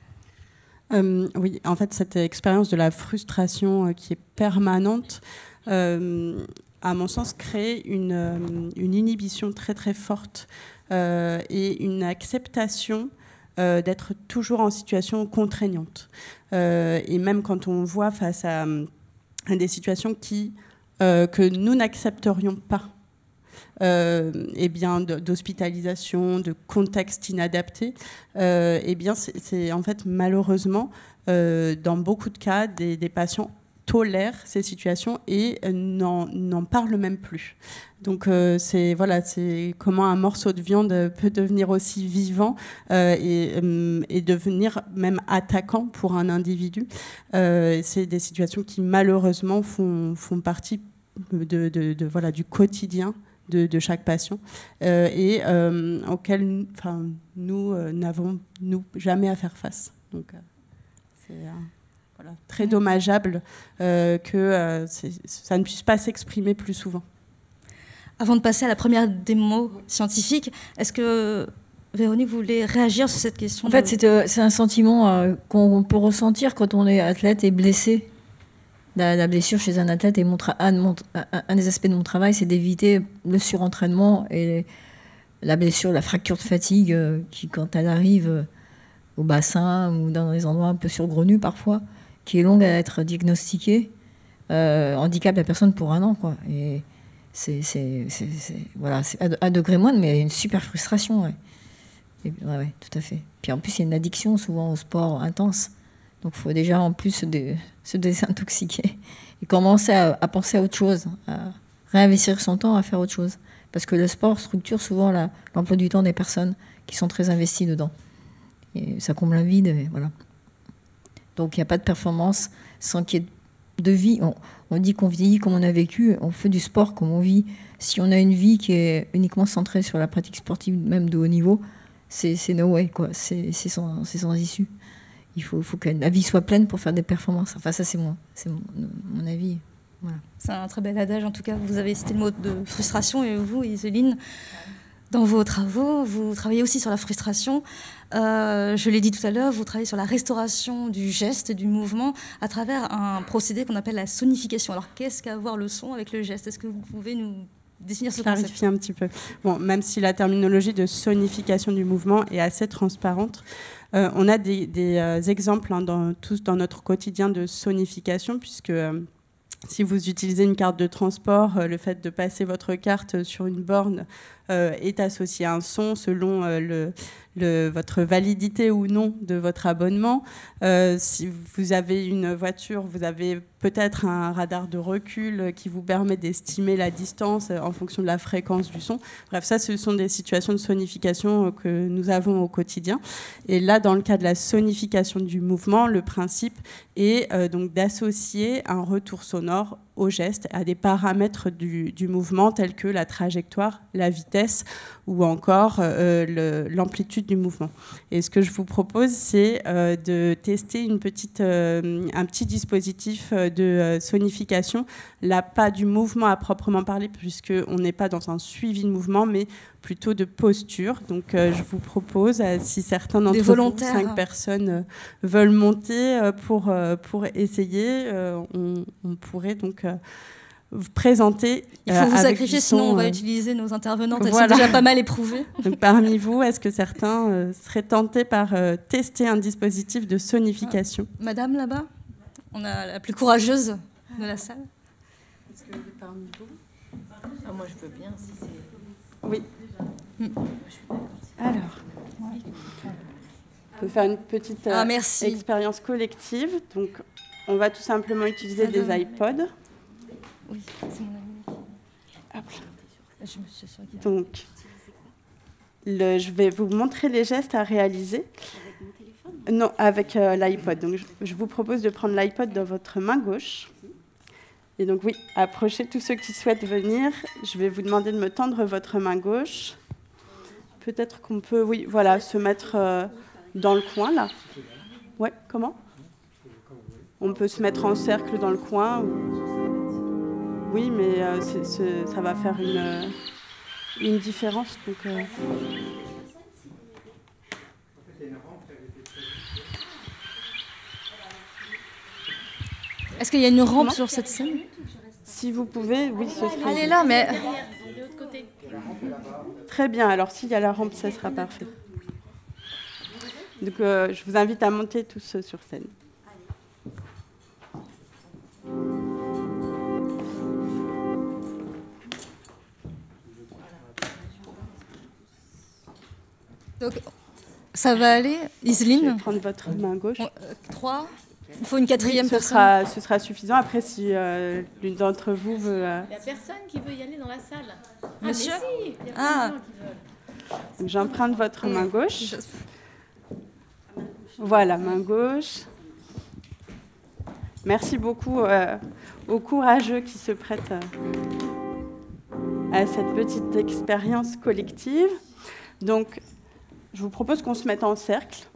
Euh, oui, en fait, cette expérience de la frustration euh, qui est permanente, euh, à mon sens, crée une, euh, une inhibition très très forte euh, et une acceptation euh, d'être toujours en situation contraignante. Euh, et même quand on voit face à, à des situations qui, euh, que nous n'accepterions pas, Euh, eh bien, d'hospitalisation, de contexte inadapté, euh, eh bien, c'est en fait malheureusement, euh, dans beaucoup de cas, des, des patients tolèrent ces situations et n'en parlent même plus. Donc, euh, c'est voilà, c'est comment un morceau de viande peut devenir aussi vivant euh, et, euh, et devenir même attaquant pour un individu. Euh, c'est des situations qui malheureusement font, font partie de, de, de, voilà, du quotidien De, de chaque patient euh, et euh, auquel enfin, nous euh, n'avons nous jamais à faire face. Donc euh, c'est euh, voilà, très dommageable euh, que euh, ça ne puisse pas s'exprimer plus souvent. Avant de passer à la première démo scientifique, est-ce que Véronique voulait réagir sur cette question? En fait, c'est euh, un sentiment euh, qu'on peut ressentir quand on est athlète et blessé. La, la blessure chez un athlète, et mon un, de mon, un des aspects de mon travail, c'est d'éviter le surentraînement et la blessure, la fracture de fatigue euh, qui, quand elle arrive euh, au bassin ou dans des endroits un peu surgrenus parfois, qui est longue à être diagnostiquée, euh, handicape la personne pour un an, quoi. Et c'est voilà, à un degré moindre, mais une super frustration. Ouais. Et, ouais, ouais, tout à fait. Puis en plus, il y a une addiction souvent au sport intense. Donc, il faut déjà, en plus, se, dé se désintoxiquer et commencer à, à penser à autre chose, à réinvestir son temps, à faire autre chose. Parce que le sport structure souvent l'emploi du temps des personnes qui sont très investies dedans. Et ça comble un vide, et voilà. Donc, il n'y a pas de performance sans qu'il y ait de vie. On, on dit qu'on vieillit comme on a vécu, on fait du sport comme on vit. Si on a une vie qui est uniquement centrée sur la pratique sportive, même de haut niveau, c'est no way, quoi. C'est sans, sans issue. Il faut, faut que la vie soit pleine pour faire des performances. Enfin, ça, c'est mon, mon, mon avis. Voilà. C'est un très bel adage, en tout cas. Vous avez cité le mot de frustration. Et vous, Iseline, dans vos travaux, vous travaillez aussi sur la frustration. Euh, je l'ai dit tout à l'heure, vous travaillez sur la restauration du geste, du mouvement, à travers un procédé qu'on appelle la sonification. Alors, qu'est-ce qu'avoir le son avec le geste? Est-ce que vous pouvez nous... clarifier un petit peu. Bon, même si la terminologie de sonification du mouvement est assez transparente, euh, on a des, des euh, exemples hein, dans, tous dans notre quotidien de sonification, puisque euh, si vous utilisez une carte de transport, euh, le fait de passer votre carte sur une borne euh, est associé à un son selon euh, le, le, votre validité ou non de votre abonnement. Euh, si vous avez une voiture, vous avez peut-être un radar de recul qui vous permet d'estimer la distance en fonction de la fréquence du son. Bref, ça, ce sont des situations de sonification que nous avons au quotidien. Et là, dans le cas de la sonification du mouvement, le principe est euh, donc d'associer un retour sonore au geste, à des paramètres du, du mouvement tels que la trajectoire, la vitesse ou encore euh, l'amplitude du mouvement. Et ce que je vous propose, c'est euh, de tester une petite, euh, un petit dispositif de sonification, là pas du mouvement à proprement parler, puisqu'on n'est pas dans un suivi de mouvement, mais plutôt de posture. Donc euh, je vous propose, euh, si certains d'entre vous, cinq personnes, euh, veulent monter euh, pour, euh, pour essayer, euh, on, on pourrait donc euh, vous présenter... Il faut euh, vous sacrifier, son, sinon on va euh, utiliser nos intervenantes, elles voilà. sont déjà pas mal éprouvées. Donc, parmi vous, est-ce que certains euh, seraient tentés par euh, tester un dispositif de sonification? euh, Madame, là-bas, on a la plus courageuse de la salle. Est-ce que parmi vous... ah, moi, je peux bien, si c'est... Oui. Alors, on peut faire une petite euh, ah, merci. expérience collective. Donc, on va tout simplement utiliser ah, des non, iPods. Oui, c'est mon ami. Je me suis sûre qu'il y a... Donc, le, je vais vous montrer les gestes à réaliser. Avec mon téléphone? Non, avec euh, l'iPod. Donc, je, je vous propose de prendre l'iPod dans votre main gauche. Et donc, oui, approchez tous ceux qui souhaitent venir. Je vais vous demander de me tendre votre main gauche. Peut-être qu'on peut, oui, voilà, se mettre euh, dans le coin, là. Ouais, comment? On peut se mettre en cercle dans le coin. Ou... Oui, mais euh, c'est, c'est, ça va faire une, une différence. Donc, euh... Est-ce qu'il y a une rampe non. sur cette scène? Si vous pouvez, oui, ce sera... Elle est là, mais... Très bien, alors s'il y a la rampe, ça sera parfait. Donc euh, je vous invite à monter tous sur scène. Donc, ça va aller, Iseline? Je vais prendre votre main gauche. Trois... Il faut une quatrième oui, ce personne. Sera, ce sera suffisant. Après, si euh, l'une d'entre vous veut... Euh... Il n'y a personne qui veut y aller dans la salle. Ah, monsieur si, il y a ah. qui veulent. J'emprunte votre main gauche. Voilà, main gauche. Merci beaucoup euh, aux courageux qui se prêtent euh, à cette petite expérience collective. Donc, je vous propose qu'on se mette en cercle.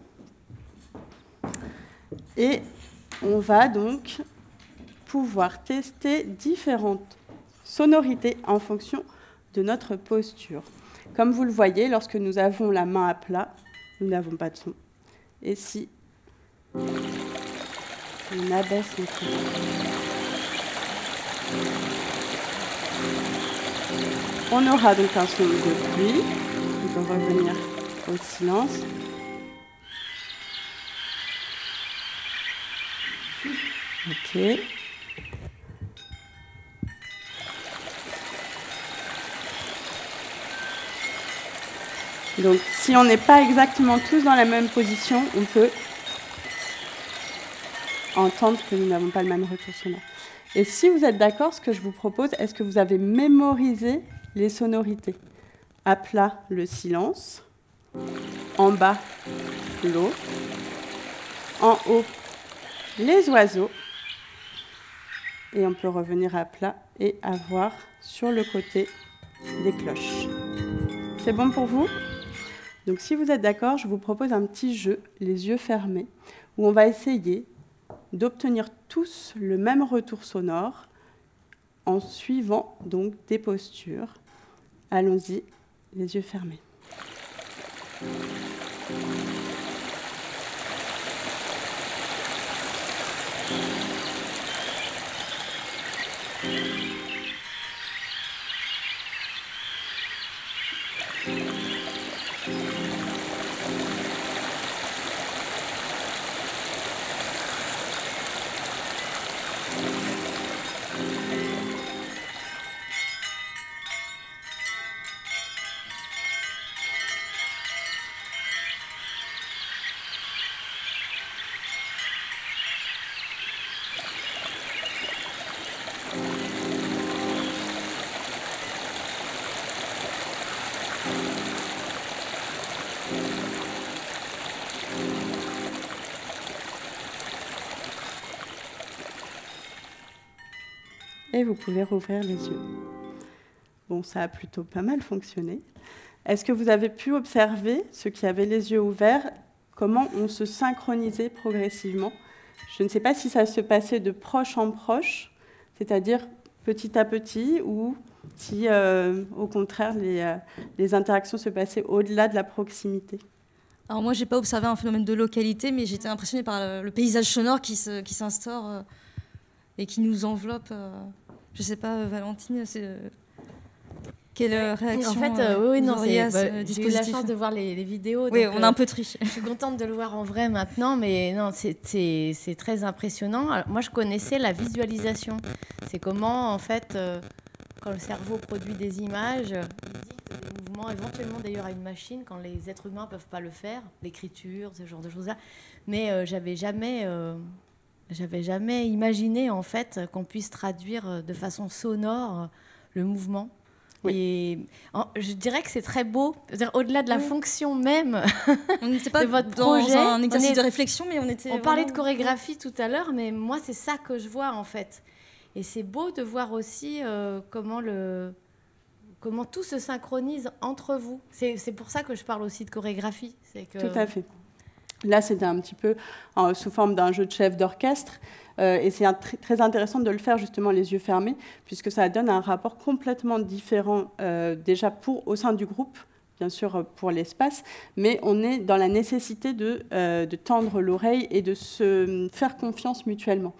Et on va donc pouvoir tester différentes sonorités en fonction de notre posture. Comme vous le voyez, lorsque nous avons la main à plat, nous n'avons pas de son. Et si on abaisse notre son, on aura donc un son de pluie. On peut revenir au silence. Ok. Donc, si on n'est pas exactement tous dans la même position, on peut entendre que nous n'avons pas le même retour sonore. Et si vous êtes d'accord, ce que je vous propose, est-ce que vous avez mémorisé les sonorités? À plat, le silence. En bas, l'eau. En haut, les oiseaux. Et on peut revenir à plat et avoir sur le côté des cloches. C'est bon pour vous? Donc si vous êtes d'accord, je vous propose un petit jeu, les yeux fermés, où on va essayer d'obtenir tous le même retour sonore en suivant donc des postures. Allons-y, les yeux fermés. et vous pouvez rouvrir les yeux. Bon, ça a plutôt pas mal fonctionné. Est-ce que vous avez pu observer, ceux qui avaient les yeux ouverts, comment on se synchronisait progressivement? Je ne sais pas si ça se passait de proche en proche, c'est-à-dire petit à petit, ou si, euh, au contraire, les, euh, les interactions se passaient au-delà de la proximité. Alors moi, je n'ai pas observé un phénomène de localité, mais j'étais impressionnée par le, le paysage sonore qui s'instaure euh, et qui nous enveloppe. Euh, je ne sais pas, euh, Valentine, c'est... Euh... Quelle réaction? En fait, euh, oui, non, c'est bah, j'ai eu la chance de voir les, les vidéos. Oui, donc, on a euh, un peu triché. Je suis contente de le voir en vrai maintenant, mais non, c'est très impressionnant. Alors, moi, je connaissais la visualisation. C'est comment, en fait, euh, quand le cerveau produit des images, il dicte des mouvements, éventuellement d'ailleurs à une machine, quand les êtres humains ne peuvent pas le faire, l'écriture, ce genre de choses-là. Mais euh, j'avais jamais, euh, j'avais jamais imaginé, en fait, qu'on puisse traduire de façon sonore le mouvement. Et je dirais que c'est très beau, au-delà de la oui. fonction même on n'était pas de votre dans projet, un exercice on est, de réflexion, mais on était. On vraiment... parlait de chorégraphie tout à l'heure, mais moi c'est ça que je vois en fait. Et c'est beau de voir aussi euh, comment le, comment tout se synchronise entre vous. C'est pour ça que je parle aussi de chorégraphie. Que... Tout à fait. Là, c'était un petit peu en, sous forme d'un jeu de chef d'orchestre. Euh, et c'est tr très intéressant de le faire justement les yeux fermés, puisque ça donne un rapport complètement différent euh, déjà pour, au sein du groupe, bien sûr pour l'espace, mais on est dans la nécessité de, euh, de tendre l'oreille et de se faire confiance mutuellement.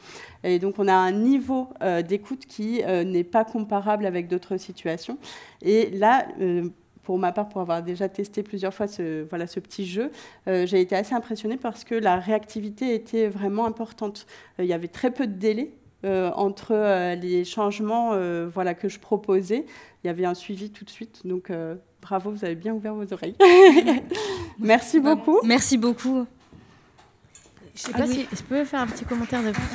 Et donc on a un niveau euh, d'écoute qui euh, n'est pas comparable avec d'autres situations. Et là... Euh, Pour ma part, pour avoir déjà testé plusieurs fois ce, voilà, ce petit jeu, euh, j'ai été assez impressionnée parce que la réactivité était vraiment importante. Euh, il y avait très peu de délai euh, entre euh, les changements euh, voilà, que je proposais. Il y avait un suivi tout de suite. Donc, euh, bravo, vous avez bien ouvert vos oreilles. Merci beaucoup. Merci beaucoup. Je sais pas ah, oui. si je peux faire un petit commentaire de plus.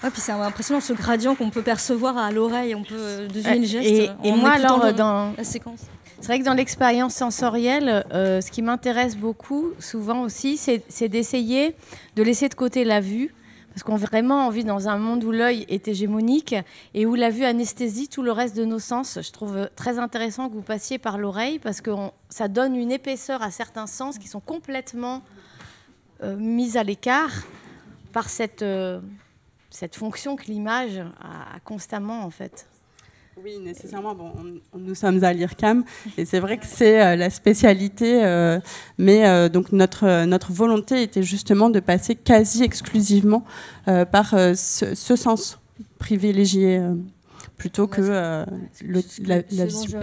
Ouais, puis c'est impressionnant ce gradient qu'on peut percevoir à l'oreille, on peut deviner le geste. Et, et moi, alors, dans la séquence. C'est vrai que dans l'expérience sensorielle, euh, ce qui m'intéresse beaucoup, souvent aussi, c'est d'essayer de laisser de côté la vue, parce qu'on vraiment vit dans un monde où l'œil est hégémonique et où la vue anesthésie tout le reste de nos sens. Je trouve très intéressant que vous passiez par l'oreille, parce que on, ça donne une épaisseur à certains sens qui sont complètement euh, mis à l'écart par cette... Euh, cette fonction que l'image a constamment, en fait. Oui, nécessairement. Bon, on, nous sommes à l'IRCAM et c'est vrai que c'est euh, la spécialité. Euh, mais euh, donc notre, notre volonté était justement de passer quasi exclusivement euh, par euh, ce, ce sens privilégié euh, plutôt que euh, le, la, la vision.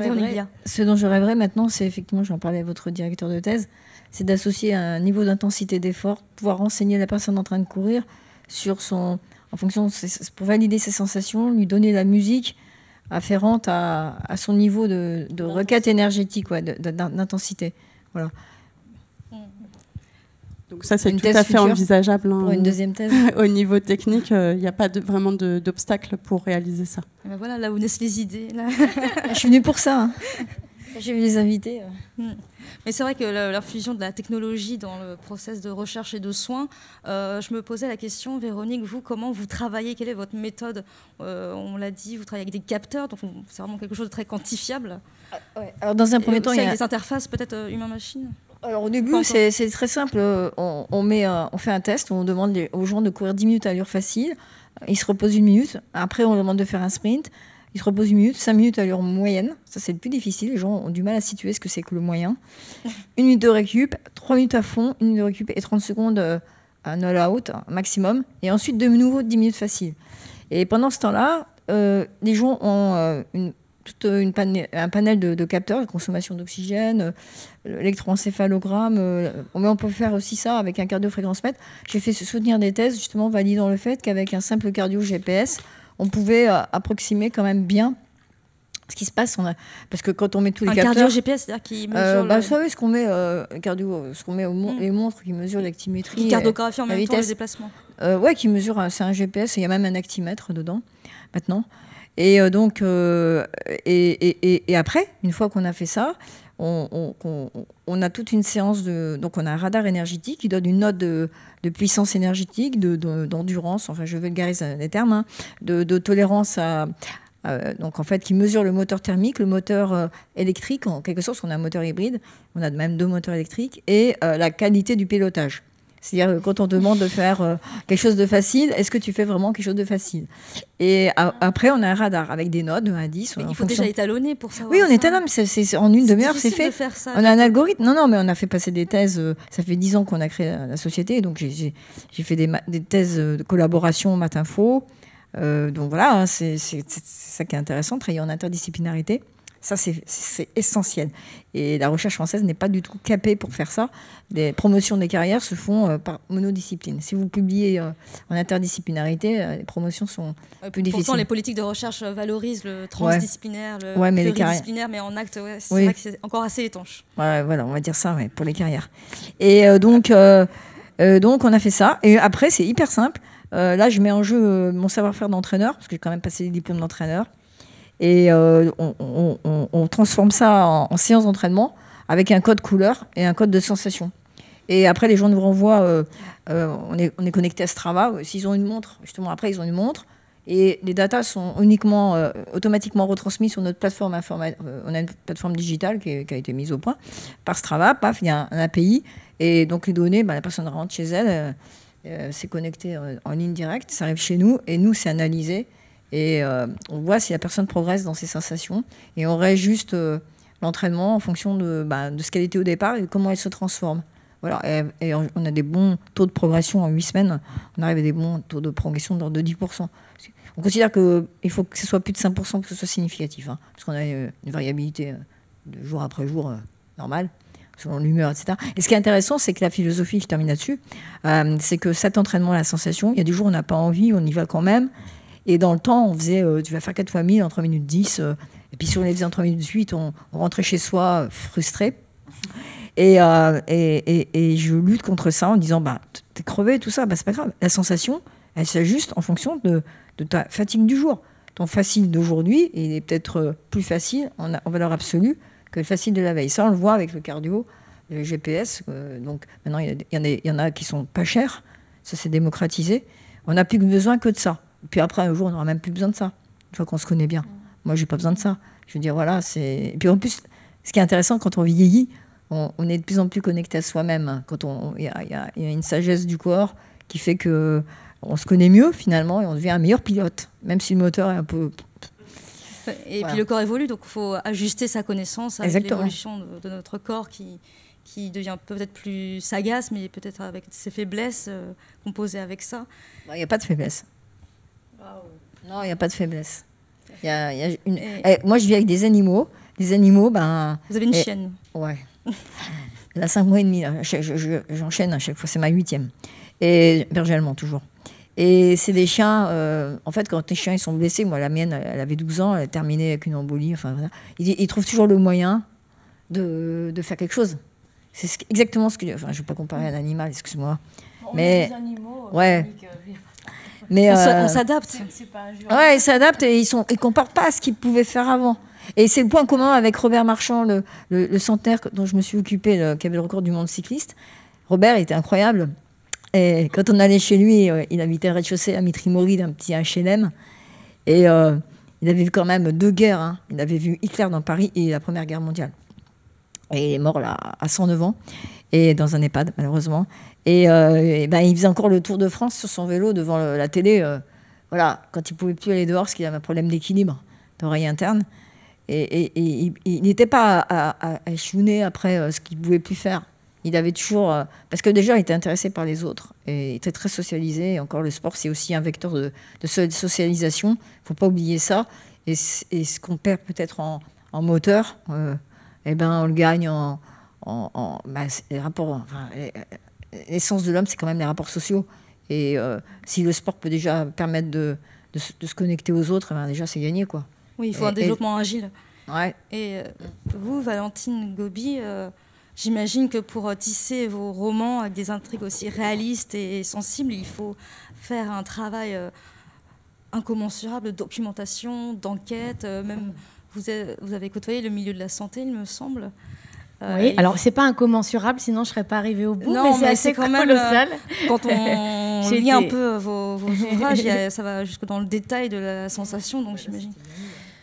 Ce dont je rêverais maintenant, c'est effectivement, j'en parlais à votre directeur de thèse, c'est d'associer un niveau d'intensité d'effort, pouvoir enseigner la personne en train de courir sur son... En fonction, pour valider ses sensations, lui donner la musique afférente à, à son niveau de, de requête énergétique, ouais, d'intensité. Voilà. Donc ça, c'est tout à fait envisageable. Hein, pour une deuxième thèse. Au niveau technique, il euh, n'y a pas de, vraiment d'obstacle pour réaliser ça. Et ben voilà, là où naissent les idées. Là. Je suis venue pour ça. Hein. J'ai vu les invités. Euh. Mais c'est vrai que l'infusion de la technologie dans le process de recherche et de soins, euh, je me posais la question, Véronique, vous, comment vous travaillez? Quelle est votre méthode? euh, On l'a dit, vous travaillez avec des capteurs, donc c'est vraiment quelque chose de très quantifiable. Ah, ouais. Alors, dans un premier et temps, il y a des interfaces peut-être humain-machine. Alors au début, c'est très simple. On, on, met, euh, on fait un test, on demande aux gens de courir dix minutes à allure facile, ils se reposent une minute, après on leur demande de faire un sprint. Ils se reposent une minute, cinq minutes à allure moyenne. Ça, c'est le plus difficile. Les gens ont du mal à situer ce que c'est que le moyen. Une minute de récup, trois minutes à fond, une minute de récup et trente secondes à no out maximum. Et ensuite, de nouveau, dix minutes faciles. Et pendant ce temps-là, euh, les gens ont euh, une, toute une panne, un panel de, de capteurs, la consommation d'oxygène, euh, l'électroencéphalogramme. Euh, mais on peut faire aussi ça avec un cardiofréquencemètre. J'ai fait soutenir des thèses, justement, validant le fait qu'avec un simple cardio-G P S, on pouvait euh, approximer quand même bien ce qui se passe. On a... Parce que quand on met tous les un capteurs... Un cardio-G P S, c'est-à-dire qui mesure... Euh, bah, le... Ça, oui, ce qu'on met, euh, cardio, ce qu'on met au mo mm. les montres qui mesurent l'actimétrie... Qui cartographie en même vitesse. temps les déplacements. Euh, oui, qui mesure, c'est un G P S, il y a même un actimètre dedans, maintenant. Et euh, donc, euh, et, et, et, et après, une fois qu'on a fait ça, on, on, on a toute une séance de... Donc on a un radar énergétique qui donne une note de, de puissance énergétique, de, de, d'endurance, enfin je vulgarise les termes, hein, de, de tolérance à... Euh, donc en fait qui mesure le moteur thermique, le moteur euh, électrique, en quelque sorte on a un moteur hybride, on a même deux moteurs électriques, et euh, la qualité du pilotage. C'est-à-dire quand on demande de faire euh, quelque chose de facile, est-ce que tu fais vraiment quelque chose de facile? Et a, après on a un radar avec des notes de un à dix. Mais il faut fonction... déjà étalonner pour savoir. Oui, on étalonne, en une demi-heure c'est fait. De faire ça, on a un algorithme. Non, non, mais on a fait passer des thèses, euh, ça fait dix ans qu'on a créé la société, donc j'ai fait des, des thèses de collaboration Matinfo. Euh, donc voilà, hein, c'est ça qui est intéressant, travailler en interdisciplinarité, ça c'est essentiel. Et la recherche française n'est pas du tout capée pour faire ça. Les promotions des carrières se font euh, par monodiscipline. Si vous publiez euh, en interdisciplinarité, euh, les promotions sont euh, plus difficiles. Pourtant, les politiques de recherche valorisent le transdisciplinaire, ouais. le ouais, mais pluridisciplinaire, mais en acte, ouais, c'est oui. vrai que c'est encore assez étanche. Ouais, voilà, on va dire ça ouais, pour les carrières. Et euh, donc, euh, euh, donc, on a fait ça. Et après, c'est hyper simple. Euh, là, je mets en jeu euh, mon savoir-faire d'entraîneur, parce que j'ai quand même passé les diplômes d'entraîneur. Et euh, on, on, on, on transforme ça en, en séance d'entraînement avec un code couleur et un code de sensation. Et après, les gens nous renvoient, euh, euh, on est, on est connecté à Strava, s'ils ont une montre, justement, après, ils ont une montre. Et les datas sont uniquement, euh, automatiquement retransmises sur notre plateforme informatique. Euh, on a une plateforme digitale qui, est, qui a été mise au point par Strava, paf, il y a un, un A P I. Et donc, les données, bah, la personne rentre chez elle. Euh, Euh, c'est connecté en, en ligne directe, ça arrive chez nous, et nous, c'est analysé. Et euh, on voit si la personne progresse dans ses sensations. Et on réajuste euh, l'entraînement en fonction de, bah, de ce qu'elle était au départ et comment elle se transforme. Voilà, et, et on a des bons taux de progression en huit semaines. On arrive à des bons taux de progression de dix pour cent. On considère qu'il faut que ce soit plus de cinq pour cent pour que ce soit significatif, hein, parce qu'on a une variabilité de jour après jour euh, normale, selon l'humeur, et cetera. Et ce qui est intéressant, c'est que la philosophie, je termine là-dessus, euh, c'est que cet entraînement à la sensation, il y a des jours où on n'a pas envie, on y va quand même. Et dans le temps, on faisait, euh, tu vas faire quatre fois mille en trois minutes dix. Euh, et puis si on les faisait en trois minutes huit, on, on rentrait chez soi frustré. Et, euh, et, et, et je lutte contre ça en disant, bah, t'es crevé, tout ça, bah, c'est pas grave. La sensation, elle s'ajuste en fonction de, de ta fatigue du jour. Ton facile d'aujourd'hui, il est peut-être plus facile en, en valeur absolue que le facile de la veille. Ça, on le voit avec le cardio, le G P S. Euh, donc maintenant, il y, y, y en a qui sont pas chers. Ça s'est démocratisé. On n'a plus besoin que de ça. Puis après, un jour, on n'aura même plus besoin de ça. Une fois qu'on se connaît bien. Moi, j'ai pas besoin de ça. Je veux dire, voilà, c'est... Et puis en plus, ce qui est intéressant, quand on vieillit, on, on est de plus en plus connecté à soi-même. Quand on... Il y, y, y a une sagesse du corps qui fait que on se connaît mieux, finalement, et on devient un meilleur pilote. Même si le moteur est un peu... Et voilà. Puis le corps évolue, donc il faut ajuster sa connaissance à l'évolution de, de notre corps qui, qui devient peut-être plus sagace, mais peut-être avec ses faiblesses, euh, composées avec ça. Il n'y a pas de faiblesse. Wow. Non, il n'y a pas de faiblesse. Y a, y a une... Et... Moi, je vis avec des animaux. Des animaux, ben... Vous avez une et... chienne. Ouais. Elle a cinq mois et demi. J'enchaîne à chaque fois. C'est ma huitième. Et berger allemand, toujours. Et c'est des chiens, euh, en fait, quand les chiens ils sont blessés, moi la mienne, elle avait douze ans, elle a terminé avec une embolie, enfin voilà. Ils, ils trouvent toujours le moyen de, de faire quelque chose. C'est ce, exactement ce que... Enfin, je ne vais pas comparer à un animal, excuse-moi. Bon, mais... Les animaux... Ouais. Mais, euh, on s'adapte. Ouais, ils s'adaptent et ils ne comparent pas à ce qu'ils pouvaient faire avant. Et c'est le point commun avec Robert Marchand, le, le, le centenaire dont je me suis occupée, le, qui avait le record du monde cycliste. Robert était incroyable. Et quand on allait chez lui, il habitait rez-de-chaussée à Mitrimori d'un petit H L M. Et euh, il avait vu quand même deux guerres. Hein. Il avait vu Hitler dans Paris et la Première Guerre mondiale. Et il est mort là, à cent neuf ans, et dans un EHPAD, malheureusement. Et, euh, et ben, il faisait encore le Tour de France sur son vélo devant le, la télé. Euh, voilà, quand il ne pouvait plus aller dehors, parce qu'il avait un problème d'équilibre d'oreille interne. Et, et, et il n'était pas à, à, à chouiner après euh, ce qu'il ne pouvait plus faire. Il avait toujours... Euh, parce que déjà, il était intéressé par les autres. Et il était très socialisé. Et encore, le sport, c'est aussi un vecteur de, de socialisation. Il ne faut pas oublier ça. Et, et ce qu'on perd peut-être en, en moteur, euh, eh ben, on le gagne en... en, en bah, les rapports... Enfin, l'essence de l'homme, c'est quand même les rapports sociaux. Et euh, si le sport peut déjà permettre de, de, de se connecter aux autres, eh ben, déjà, c'est gagné, quoi. Oui, il faut et, un développement et, agile. Ouais. Et euh, vous, Valentine Goby... Euh, j'imagine que pour tisser vos romans avec des intrigues aussi réalistes et sensibles, il faut faire un travail incommensurable de documentation, d'enquête. Même vous avez côtoyé le milieu de la santé, il me semble. Oui, euh, alors c'est pas incommensurable, sinon je serais pas arrivée au bout, non, mais c'est assez quand colossal. Même, euh, quand on lit été... un peu vos, vos ouvrages, a, ça va jusque dans le détail de la sensation, donc j'imagine.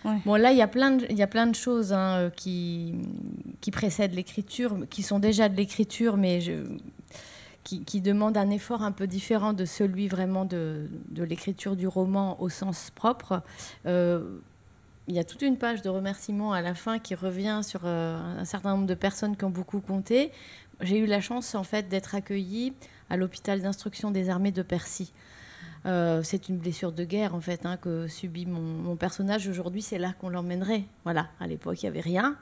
Ouais. Bon, là, il y a plein de, il y a plein de choses hein, qui, qui précèdent l'écriture, qui sont déjà de l'écriture, mais je, qui, qui demandent un effort un peu différent de celui vraiment de, de l'écriture du roman au sens propre. Euh, Il y a toute une page de remerciements à la fin qui revient sur euh, un certain nombre de personnes qui ont beaucoup compté. J'ai eu la chance en fait, d'être accueillie à l'hôpital d'instruction des armées de Percy. Euh, c'est une blessure de guerre en fait, hein, que subit mon, mon personnage. Aujourd'hui, c'est là qu'on l'emmènerait. Voilà. À l'époque, il n'y avait rien.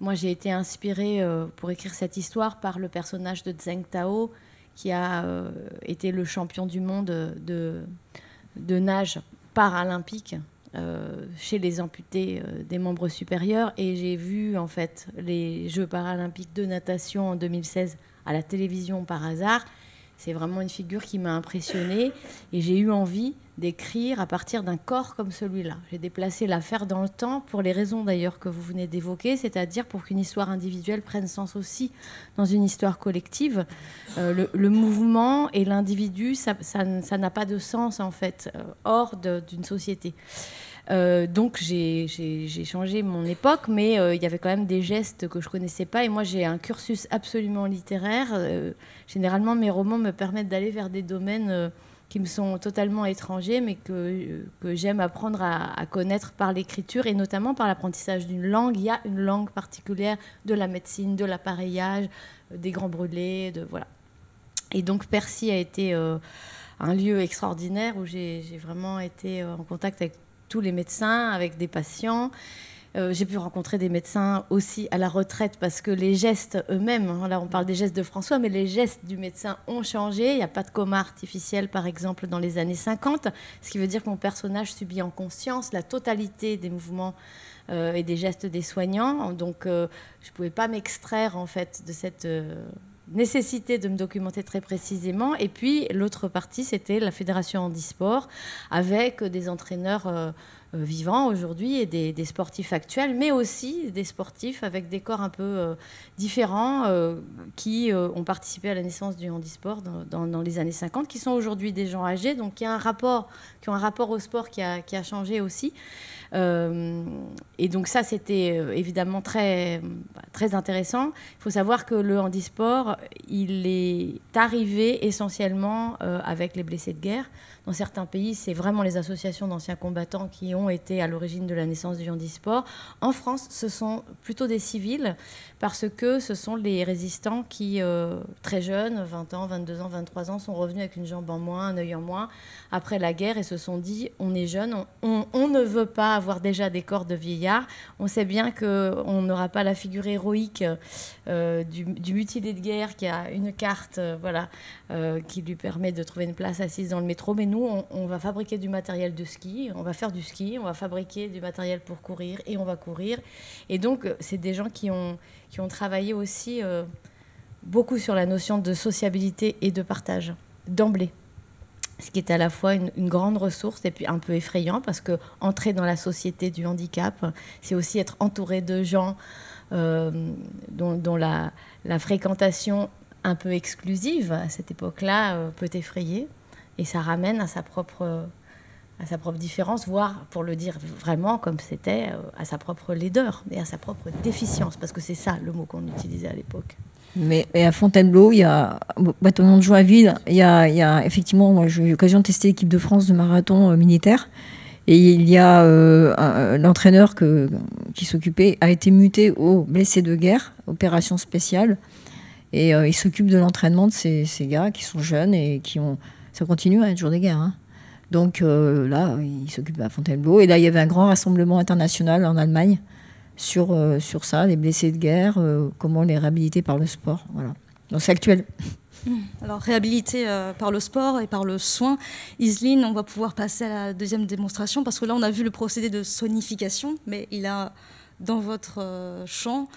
Moi, j'ai été inspirée euh, pour écrire cette histoire par le personnage de Zhang Tao, qui a euh, été le champion du monde de, de nage paralympique. Euh, chez les amputés euh, des membres supérieurs, et j'ai vu en fait les Jeux paralympiques de natation en deux mille seize à la télévision par hasard. C'est vraiment une figure qui m'a impressionnée et j'ai eu envie d'écrire à partir d'un corps comme celui-là. J'ai déplacé l'affaire dans le temps pour les raisons d'ailleurs que vous venez d'évoquer, c'est-à-dire pour qu'une histoire individuelle prenne sens aussi dans une histoire collective. Euh, le, le mouvement et l'individu, ça, ça, ça n'a pas de sens en fait, hors d'une société. Euh, donc j'ai changé mon époque, mais euh, il y avait quand même des gestes que je connaissais pas, et moi j'ai un cursus absolument littéraire. Euh, généralement mes romans me permettent d'aller vers des domaines euh, qui me sont totalement étrangers, mais que, euh, que j'aime apprendre à, à connaître par l'écriture, et notamment par l'apprentissage d'une langue. Il y a une langue particulière de la médecine, de l'appareillage, euh, des grands brûlés, de, voilà. Et donc Percy a été euh, un lieu extraordinaire où j'ai vraiment été euh, en contact avec tous les médecins, avec des patients. Euh, j'ai pu rencontrer des médecins aussi à la retraite, parce que les gestes eux-mêmes, hein, là on parle des gestes de François, mais les gestes du médecin ont changé. Il n'y a pas de coma artificiel, par exemple, dans les années cinquante, ce qui veut dire que mon personnage subit en conscience la totalité des mouvements euh, et des gestes des soignants. Donc euh, je ne pouvais pas m'extraire en fait de cette... Euh nécessité de me documenter très précisément. Et puis l'autre partie, c'était la fédération handisport, avec des entraîneurs euh, vivants aujourd'hui et des, des sportifs actuels, mais aussi des sportifs avec des corps un peu euh, différents euh, qui euh, ont participé à la naissance du handisport dans, dans, dans les années cinquante, qui sont aujourd'hui des gens âgés, donc qui, a un rapport, qui ont un rapport au sport qui a, qui a changé aussi. Euh, et donc ça, c'était évidemment très, très intéressant. Il faut savoir que le handisport, il est arrivé essentiellement euh, avec les blessés de guerre. Dans certains pays, c'est vraiment les associations d'anciens combattants qui ont été à l'origine de la naissance du handisport. En France, ce sont plutôt des civils, parce que ce sont les résistants qui, euh, très jeunes, vingt ans, vingt-deux ans, vingt-trois ans, sont revenus avec une jambe en moins, un œil en moins, après la guerre, et se sont dit, on est jeunes, on, on, on ne veut pas avoir déjà des corps de vieillards. On sait bien qu'on n'aura pas la figure héroïque euh, du, du mutilé de guerre qui a une carte euh, voilà, euh, qui lui permet de trouver une place assise dans le métro, mais nous, on, on va fabriquer du matériel de ski, on va faire du ski, on va fabriquer du matériel pour courir, et on va courir. Et donc, c'est des gens qui ont, qui ont travaillé aussi euh, beaucoup sur la notion de sociabilité et de partage, d'emblée. Ce qui est à la fois une, une grande ressource et puis un peu effrayant, parce que entrer dans la société du handicap, c'est aussi être entouré de gens euh, dont, dont la, la fréquentation un peu exclusive à cette époque-là euh, peut effrayer. Et ça ramène à sa propre, à sa propre différence, voire, pour le dire vraiment comme c'était, à sa propre laideur et à sa propre déficience, parce que c'est ça le mot qu'on utilisait à l'époque. Mais, mais à Fontainebleau, il y a Bataillon de Joinville, il y a, il y a effectivement, moi j'ai eu l'occasion de tester l'équipe de France de marathon militaire, et il y a euh, l'entraîneur qui s'occupait a été muté aux blessés de guerre, opération spéciale, et euh, il s'occupe de l'entraînement de ces, ces gars qui sont jeunes et qui ont... Ça continue à être jour des guerres. Hein. Donc euh, là, il s'occupe à Fontainebleau. Et là, il y avait un grand rassemblement international en Allemagne sur, euh, sur ça, les blessés de guerre, euh, comment les réhabiliter par le sport. Voilà. Donc c'est actuel. Alors réhabiliter euh, par le sport et par le soin. Iseline, on va pouvoir passer à la deuxième démonstration, parce que là, on a vu le procédé de sonification, mais il a, dans votre euh, champ,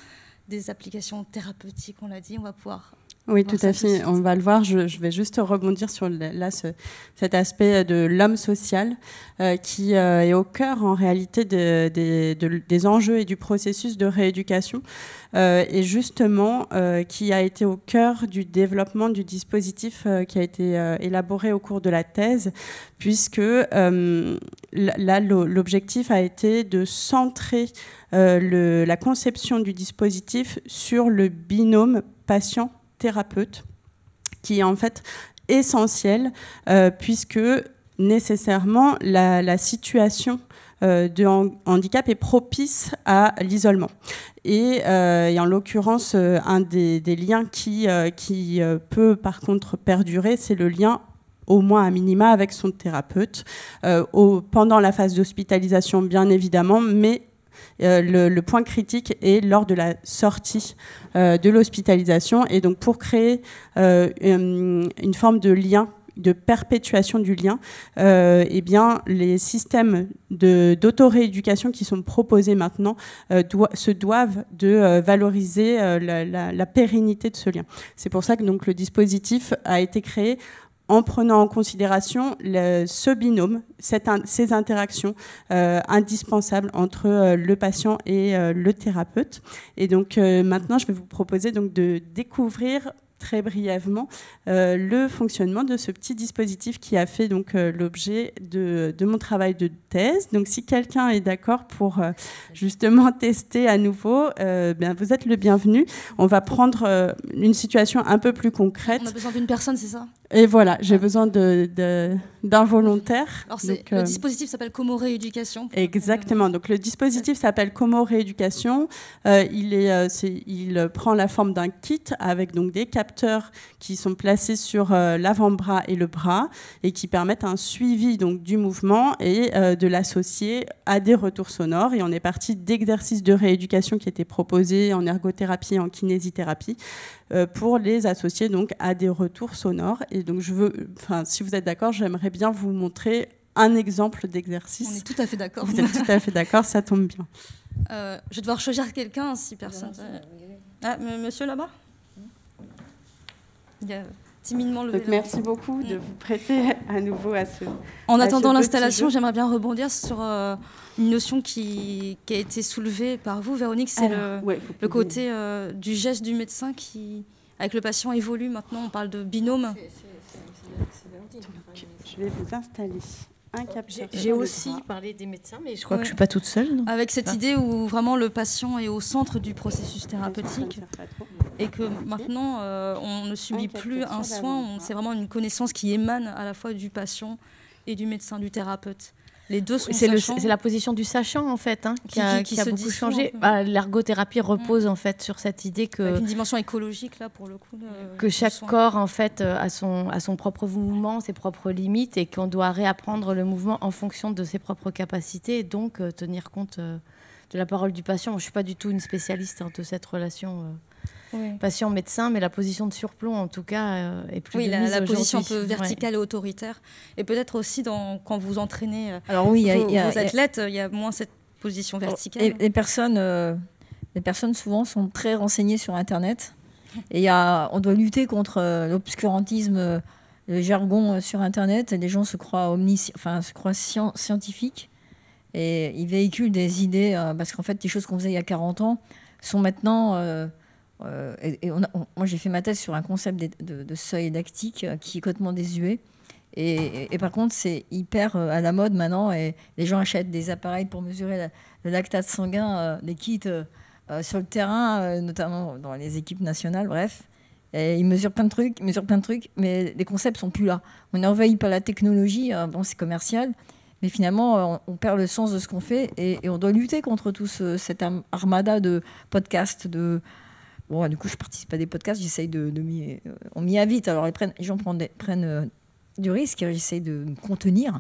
des applications thérapeutiques, on l'a dit, on va pouvoir... Oui, tout à fait. On va le voir. Je, je vais juste rebondir sur là, ce, cet aspect de l'homme social euh, qui euh, est au cœur, en réalité, de, de, de, des enjeux et du processus de rééducation euh, et justement euh, qui a été au cœur du développement du dispositif euh, qui a été euh, élaboré au cours de la thèse, puisque euh, là, l'objectif a été de centrer euh, le, la conception du dispositif sur le binôme patient thérapeute, qui est en fait essentiel euh, puisque nécessairement la, la situation euh, de handicap est propice à l'isolement. Et, euh, et en l'occurrence, euh, un des, des liens qui, euh, qui euh, peut par contre perdurer, c'est le lien au moins à minima avec son thérapeute, euh, au, pendant la phase d'hospitalisation bien évidemment, mais Euh, le, le point critique est lors de la sortie euh, de l'hospitalisation, et donc pour créer euh, une, une forme de lien, de perpétuation du lien, euh, eh bien, les systèmes d'autorééducation qui sont proposés maintenant euh, do se doivent de euh, valoriser euh, la, la, la pérennité de ce lien. C'est pour ça que donc, le dispositif a été créé en prenant en considération le, ce binôme, cette in, ces interactions euh, indispensables entre euh, le patient et euh, le thérapeute. Et donc euh, maintenant, je vais vous proposer donc, de découvrir très brièvement euh, le fonctionnement de ce petit dispositif qui a fait donc euh, l'objet de, de mon travail de thèse. Donc si quelqu'un est d'accord pour euh, justement tester à nouveau, euh, ben, vous êtes le bienvenu. On va prendre euh, une situation un peu plus concrète. On a besoin d'une personne, c'est ça? Et voilà, j'ai ouais. besoin de, de, d'un volontaire. Alors donc, euh, le dispositif s'appelle Como Rééducation. Exactement, donc le dispositif s'appelle Como Rééducation. Euh, il, est, euh, c'est, il prend la forme d'un kit avec donc, des capteurs qui sont placés sur euh, l'avant-bras et le bras et qui permettent un suivi donc, du mouvement et euh, de l'associer à des retours sonores. Et on est parti d'exercices de rééducation qui étaient proposés en ergothérapie et en kinésithérapie euh, pour les associer donc, à des retours sonores. Et donc, je veux, enfin, si vous êtes d'accord, j'aimerais bien vous montrer un exemple d'exercice. On est tout à fait d'accord. Vous êtes tout à fait d'accord, ça tombe bien. Euh, je vais devoir choisir quelqu'un si personne. Ah, monsieur là-bas. Il y a timidement levé. Donc, merci beaucoup de vous prêter à nouveau à ce. En attendant l'installation, j'aimerais bien rebondir sur euh, une notion qui, qui a été soulevée par vous, Véronique. C'est le, ouais, le côté euh, du geste du médecin qui. Avec le patient évolue, maintenant on parle de binôme. C'est, c'est, c'est, c'est donc, je vais vous installer un capteur. J'ai aussi parlé des médecins, mais je crois ouais. que je ne suis pas toute seule. Non, avec cette ah. idée où vraiment le patient est au centre du processus thérapeutique et que maintenant euh, on ne subit un plus un soin, c'est vraiment une connaissance qui émane à la fois du patient et du médecin, du thérapeute. Les deux sont sachants. C'est la position du sachant, en fait, hein, qui, qui a, qui qui a beaucoup changé. Bah, l'ergothérapie repose, mmh. en fait, sur cette idée que... Avec une dimension écologique, là, pour le coup. Le, que chaque soin. corps, en fait, a son, a son propre mouvement, ses propres limites, et qu'on doit réapprendre le mouvement en fonction de ses propres capacités, et donc euh, tenir compte euh, de la parole du patient. Je ne suis pas du tout une spécialiste hein, de cette relation... Euh, Oui. patient-médecin, mais la position de surplomb, en tout cas, euh, est plus oui, de la, mise la position un peu verticale ouais. et autoritaire. Et peut-être aussi, dans, quand vous entraînez euh, Alors oui, vos, y a, y a, vos athlètes, il y, y a moins cette position verticale. Et, les, personnes, euh, les personnes, souvent, sont très renseignées sur Internet. Et y a, on doit lutter contre euh, l'obscurantisme, euh, le jargon euh, sur Internet. Et les gens se croient, omnisci... enfin, se croient scien... scientifiques. Et ils véhiculent des idées, euh, parce qu'en fait, les choses qu'on faisait il y a quarante ans sont maintenant... Euh, Euh, et, et on a, on, moi j'ai fait ma thèse sur un concept de, de, de seuil lactique qui est complètement désuet et, et, et par contre c'est hyper à la mode maintenant et les gens achètent des appareils pour mesurer la, le lactate sanguin, euh, les kits euh, sur le terrain, euh, notamment dans les équipes nationales, bref, et ils mesurent plein de trucs, ils mesurent plein de trucs mais les concepts sont plus là, on est envahi par la technologie, euh, bon c'est commercial mais finalement on, on perd le sens de ce qu'on fait et, et on doit lutter contre tout ce, cette armada de podcasts, de Bon, du coup, je participe à des podcasts, j'essaye de, de m'y... On m'y invite, alors les, prennent, les gens prennent, des, prennent euh, du risque, j'essaye de me contenir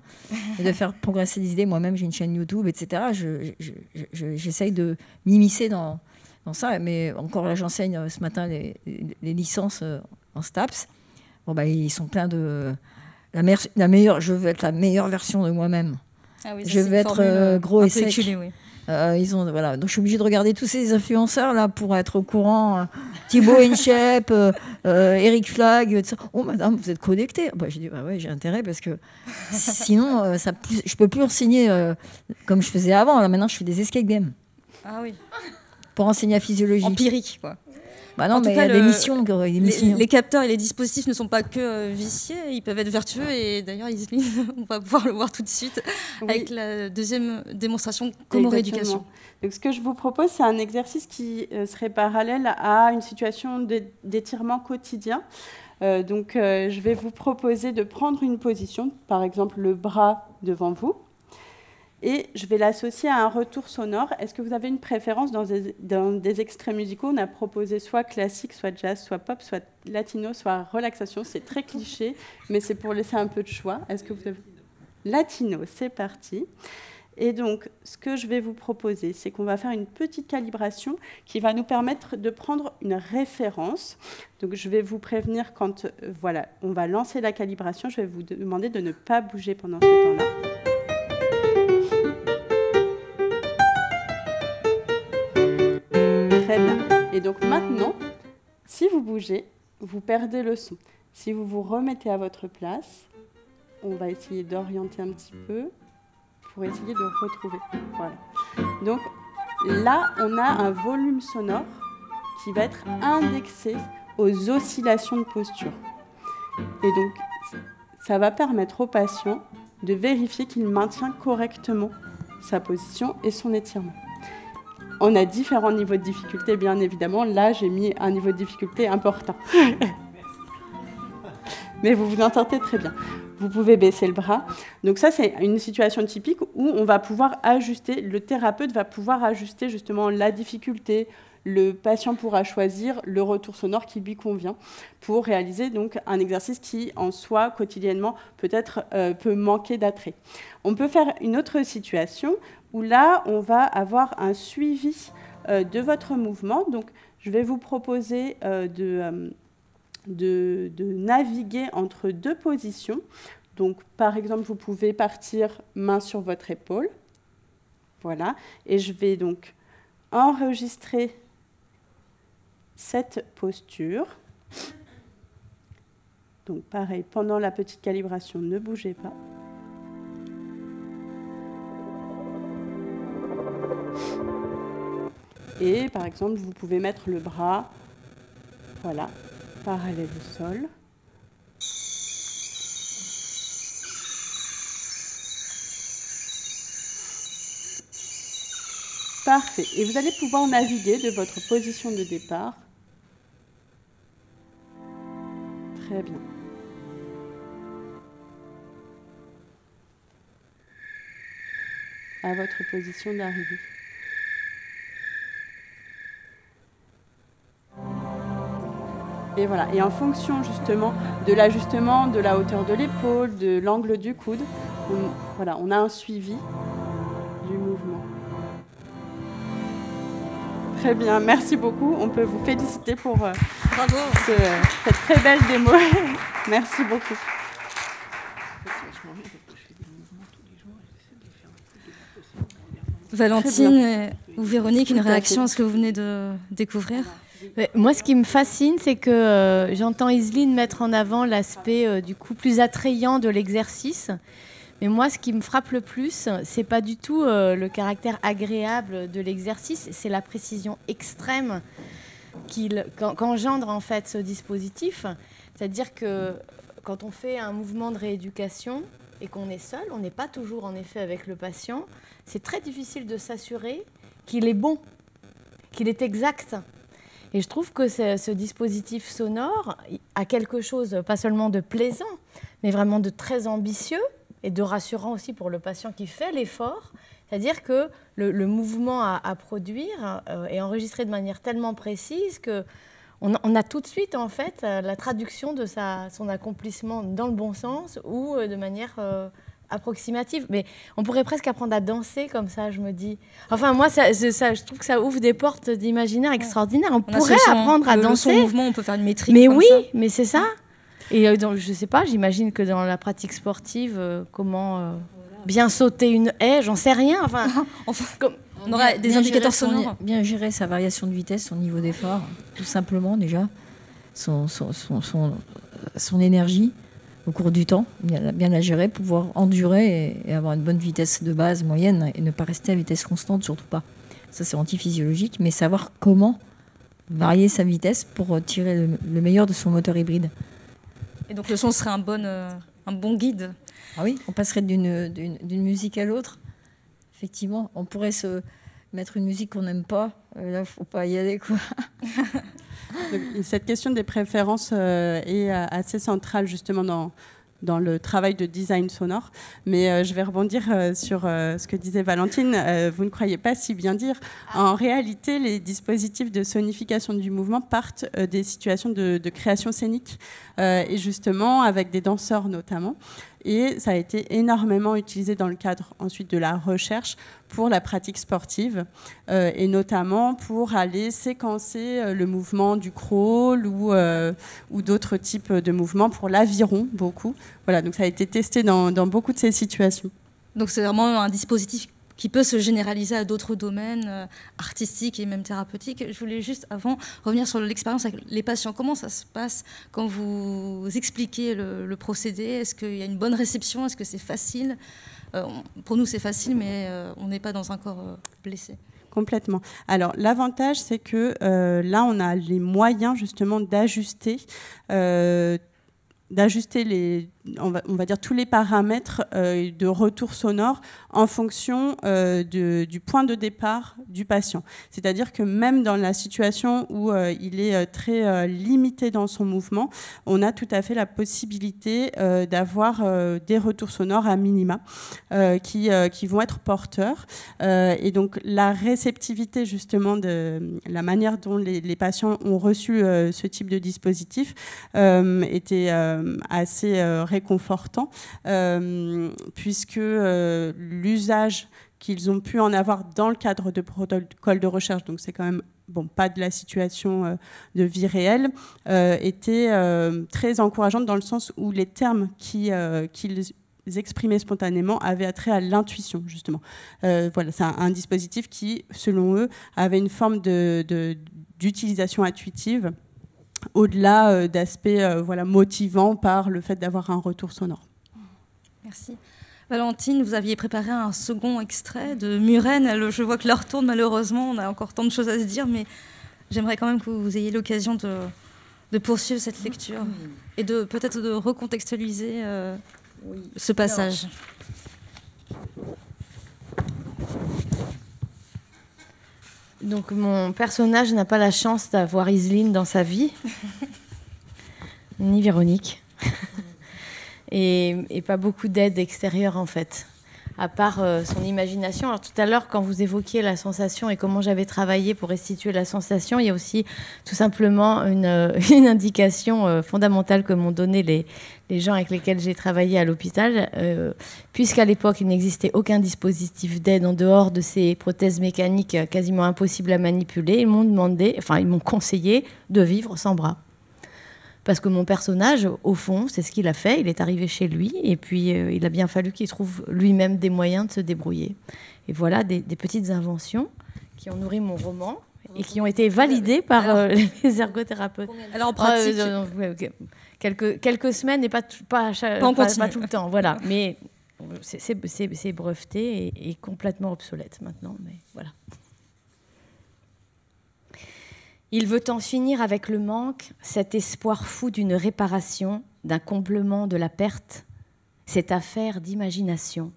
et de faire progresser des idées. Moi-même, j'ai une chaîne YouTube, et cetera. Je, je, je, j'essaye de m'immiscer dans, dans ça, mais encore là, j'enseigne euh, ce matin les, les, les licences euh, en STAPS. Bon, bah, ils sont pleins de... La, mer, la meilleure, je veux être la meilleure version de moi-même. Ah oui, je veux être euh, gros et sec. Oui. Euh, ils ont, voilà. Donc je suis obligée de regarder tous ces influenceurs là pour être au courant. Thibaut Henchep, euh, euh, Eric Flagg, tout ça. Oh madame, vous êtes connectée. Bah, j'ai dit bah ouais, j'ai intérêt parce que sinon euh, ça plus, je peux plus enseigner euh, comme je faisais avant. Là maintenant je fais des escape games. Ah oui. Pour enseigner la physiologie. Empirique quoi. Bah non, en mais tout cas, il y a le, des missions, des missions. Les, les capteurs et les dispositifs ne sont pas que euh, viciés, ils peuvent être vertueux. Et d'ailleurs, on va pouvoir le voir tout de suite oui. avec la deuxième démonstration Como Rééducation. Donc, ce que je vous propose, c'est un exercice qui euh, serait parallèle à une situation d'étirement quotidien. Euh, donc, euh, je vais vous proposer de prendre une position, par exemple le bras devant vous. Et je vais l'associer à un retour sonore. Est-ce que vous avez une préférence dans des, dans des extraits musicaux? On a proposé soit classique, soit jazz, soit pop, soit latino, soit relaxation. C'est très cliché, mais c'est pour laisser un peu de choix. Est-ce que vous avez... Latino, c'est parti. Et donc, ce que je vais vous proposer, c'est qu'on va faire une petite calibration qui va nous permettre de prendre une référence. Donc, je vais vous prévenir quand euh, voilà, on va lancer la calibration. Je vais vous demander de ne pas bouger pendant ce temps-là. Et donc maintenant, si vous bougez, vous perdez le son. Si vous vous remettez à votre place, on va essayer d'orienter un petit peu pour essayer de retrouver. Voilà. Donc là, on a un volume sonore qui va être indexé aux oscillations de posture. Et donc, ça va permettre au patient de vérifier qu'il maintient correctement sa position et son étirement. On a différents niveaux de difficulté, bien évidemment. Là, j'ai mis un niveau de difficulté important. Mais vous vous entendez très bien. Vous pouvez baisser le bras. Donc ça, c'est une situation typique où on va pouvoir ajuster, le thérapeute va pouvoir ajuster justement la difficulté. Le patient pourra choisir le retour sonore qui lui convient pour réaliser donc un exercice qui, en soi, quotidiennement, peut-être euh, peut manquer d'attrait. On peut faire une autre situation où là, on va avoir un suivi euh, de votre mouvement. Donc, je vais vous proposer euh, de, euh, de, de naviguer entre deux positions. Donc, par exemple, vous pouvez partir main sur votre épaule. Voilà. Et je vais donc enregistrer cette posture. Donc pareil, pendant la petite calibration, ne bougez pas. Et par exemple, vous pouvez mettre le bras, voilà, parallèle au sol. Parfait. Et vous allez pouvoir naviguer de votre position de départ. Très bien. À votre position d'arrivée. Et voilà. Et en fonction justement de l'ajustement, de la hauteur de l'épaule, de l'angle du coude, on, voilà, on a un suivi du mouvement. Très bien, merci beaucoup. On peut vous féliciter pour euh, Bravo. Ce, euh, cette très belle démo. Merci beaucoup. Valentine ou Véronique, une réaction à ce que vous venez de découvrir? Moi, ce qui me fascine, c'est que euh, j'entends Iseline mettre en avant l'aspect euh, du coup plus attrayant de l'exercice. Mais moi, ce qui me frappe le plus, c'est pas du tout euh, le caractère agréable de l'exercice, c'est la précision extrême qu'il, qu'engendre en fait ce dispositif. C'est-à-dire que quand on fait un mouvement de rééducation et qu'on est seul, on n'est pas toujours en effet avec le patient, c'est très difficile de s'assurer qu'il est bon, qu'il est exact. Et je trouve que ce, ce dispositif sonore a quelque chose, pas seulement de plaisant, mais vraiment de très ambitieux, et de rassurant aussi pour le patient qui fait l'effort, c'est-à-dire que le, le mouvement à, à produire euh, est enregistré de manière tellement précise que on, on a tout de suite en fait la traduction de sa, son accomplissement dans le bon sens ou euh, de manière euh, approximative. Mais on pourrait presque apprendre à danser comme ça, je me dis. Enfin moi, ça, ça, je trouve que ça ouvre des portes d'imaginaire extraordinaires. On, on pourrait son, apprendre à le, danser. Son mouvement, on peut faire une métrique. Mais comme oui, ça. mais c'est ça. Et donc, je ne sais pas, j'imagine que dans la pratique sportive, euh, comment euh, voilà. bien sauter une haie, j'en sais rien. Enfin, enfin comme, On aura bien, des bien indicateurs sonores. Bien gérer sa variation de vitesse, son niveau d'effort, tout simplement déjà, son, son, son, son, son énergie au cours du temps, bien la, bien la gérer, pouvoir endurer et, et avoir une bonne vitesse de base moyenne et ne pas rester à vitesse constante, surtout pas. Ça, c'est antiphysiologique, mais savoir comment varier sa vitesse pour tirer le, le meilleur de son moteur hybride. Et donc le son serait un bon, euh, un bon guide. Ah oui, on passerait d'une musique à l'autre. Effectivement, on pourrait se mettre une musique qu'on n'aime pas. Euh, là, il ne faut pas y aller, quoi. Cette question des préférences euh, est assez centrale, justement, dans, dans le travail de design sonore. Mais euh, je vais rebondir euh, sur euh, ce que disait Valentine. Euh, vous ne croyez pas si bien dire. Ah. En réalité, les dispositifs de sonification du mouvement partent euh, des situations de, de création scénique, euh, et justement avec des danseurs notamment. Et ça a été énormément utilisé dans le cadre ensuite de la recherche pour la pratique sportive, euh, et notamment pour aller séquencer le mouvement du crawl ou, euh, ou d'autres types de mouvements, pour l'aviron beaucoup. Voilà, donc ça a été testé dans, dans beaucoup de ces situations. Donc c'est vraiment un dispositif qui peut se généraliser à d'autres domaines euh, artistiques et même thérapeutiques. Je voulais juste, avant, revenir sur l'expérience avec les patients. Comment ça se passe quand vous expliquez le, le procédé? Est-ce qu'il y a une bonne réception? Est-ce que c'est facile? euh, on, Pour nous, c'est facile, mais euh, on n'est pas dans un corps euh, blessé. Complètement. Alors, l'avantage, c'est que euh, là, on a les moyens, justement, d'ajuster euh, d'ajuster les, on va, on va dire tous les paramètres euh, de retour sonore en fonction euh, de, du point de départ du patient. C'est-à-dire que même dans la situation où euh, il est très euh, limité dans son mouvement, on a tout à fait la possibilité euh, d'avoir euh, des retours sonores à minima euh, qui, euh, qui vont être porteurs. Euh, et donc la réceptivité, justement, de la manière dont les, les patients ont reçu euh, ce type de dispositif euh, était euh, assez euh, réconfortant, euh, puisque euh, l'usage qu'ils ont pu en avoir dans le cadre de protocoles de recherche, donc c'est quand même bon, pas de la situation euh, de vie réelle, euh, était euh, très encourageante dans le sens où les termes qui, euh, qu'ils exprimaient spontanément avaient attrait à l'intuition, justement. Euh, voilà, c'est un, un dispositif qui, selon eux, avait une forme de, de, d'utilisation intuitive, au-delà euh, d'aspects euh, voilà, motivants par le fait d'avoir un retour sonore. Merci. Valentine, vous aviez préparé un second extrait de Murène. Je vois que l'heure tourne, malheureusement, on a encore tant de choses à se dire, mais j'aimerais quand même que vous ayez l'occasion de, de poursuivre cette lecture et de peut-être de recontextualiser euh, oui. ce passage. Alors. Donc mon personnage n'a pas la chance d'avoir Iseline dans sa vie, ni Véronique, et, et pas beaucoup d'aide extérieure en fait, à part euh, son imagination. Alors tout à l'heure, quand vous évoquiez la sensation et comment j'avais travaillé pour restituer la sensation, il y a aussi tout simplement une, euh, une indication euh, fondamentale que m'ont donnée les, les gens avec lesquels j'ai travaillé à l'hôpital, euh, puisqu'à l'époque, il n'existait aucun dispositif d'aide en dehors de ces prothèses mécaniques quasiment impossibles à manipuler. Ils m'ont demandé, enfin, ils m'ont conseillé de vivre sans bras. Parce que mon personnage, au fond, c'est ce qu'il a fait. Il est arrivé chez lui et puis euh, il a bien fallu qu'il trouve lui-même des moyens de se débrouiller. Et voilà des, des petites inventions qui ont nourri mon roman et qui ont été validées par euh, alors, les ergothérapeutes. Alors en pratique, euh, euh, euh, quelques, quelques semaines et pas, pas, pas, pas, pas tout le temps. Voilà. Mais c'est breveté et, et complètement obsolète maintenant. Mais voilà. Il veut en finir avec le manque, cet espoir fou d'une réparation, d'un comblement de la perte, cette affaire d'imagination.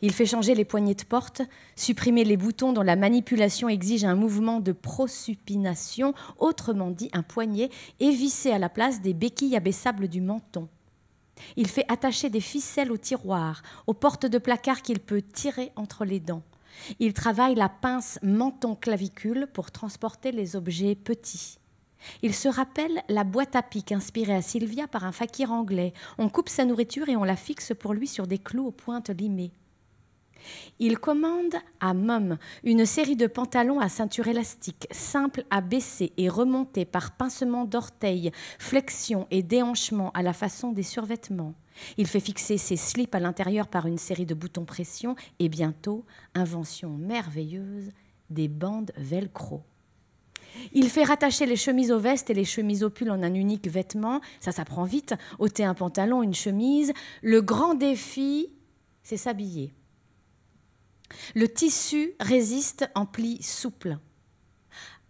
Il fait changer les poignées de porte, supprimer les boutons dont la manipulation exige un mouvement de prosupination, autrement dit un poignet, et visser à la place des béquilles abaissables du menton. Il fait attacher des ficelles aux tiroirs, aux portes de placard qu'il peut tirer entre les dents. Il travaille la pince menton-clavicule pour transporter les objets petits. Il se rappelle la boîte à pique inspirée à Sylvia par un fakir anglais. On coupe sa nourriture et on la fixe pour lui sur des clous aux pointes limées. Il commande à Mum une série de pantalons à ceinture élastique, simples à baisser et remonter par pincement d'orteils, flexion et déhanchement à la façon des survêtements. Il fait fixer ses slips à l'intérieur par une série de boutons pression et bientôt, invention merveilleuse, des bandes velcro. Il fait rattacher les chemises aux vestes et les chemises aux pulls en un unique vêtement. Ça s'apprend vite. Ôter un pantalon, une chemise. Le grand défi, c'est s'habiller. Le tissu résiste en plis souples.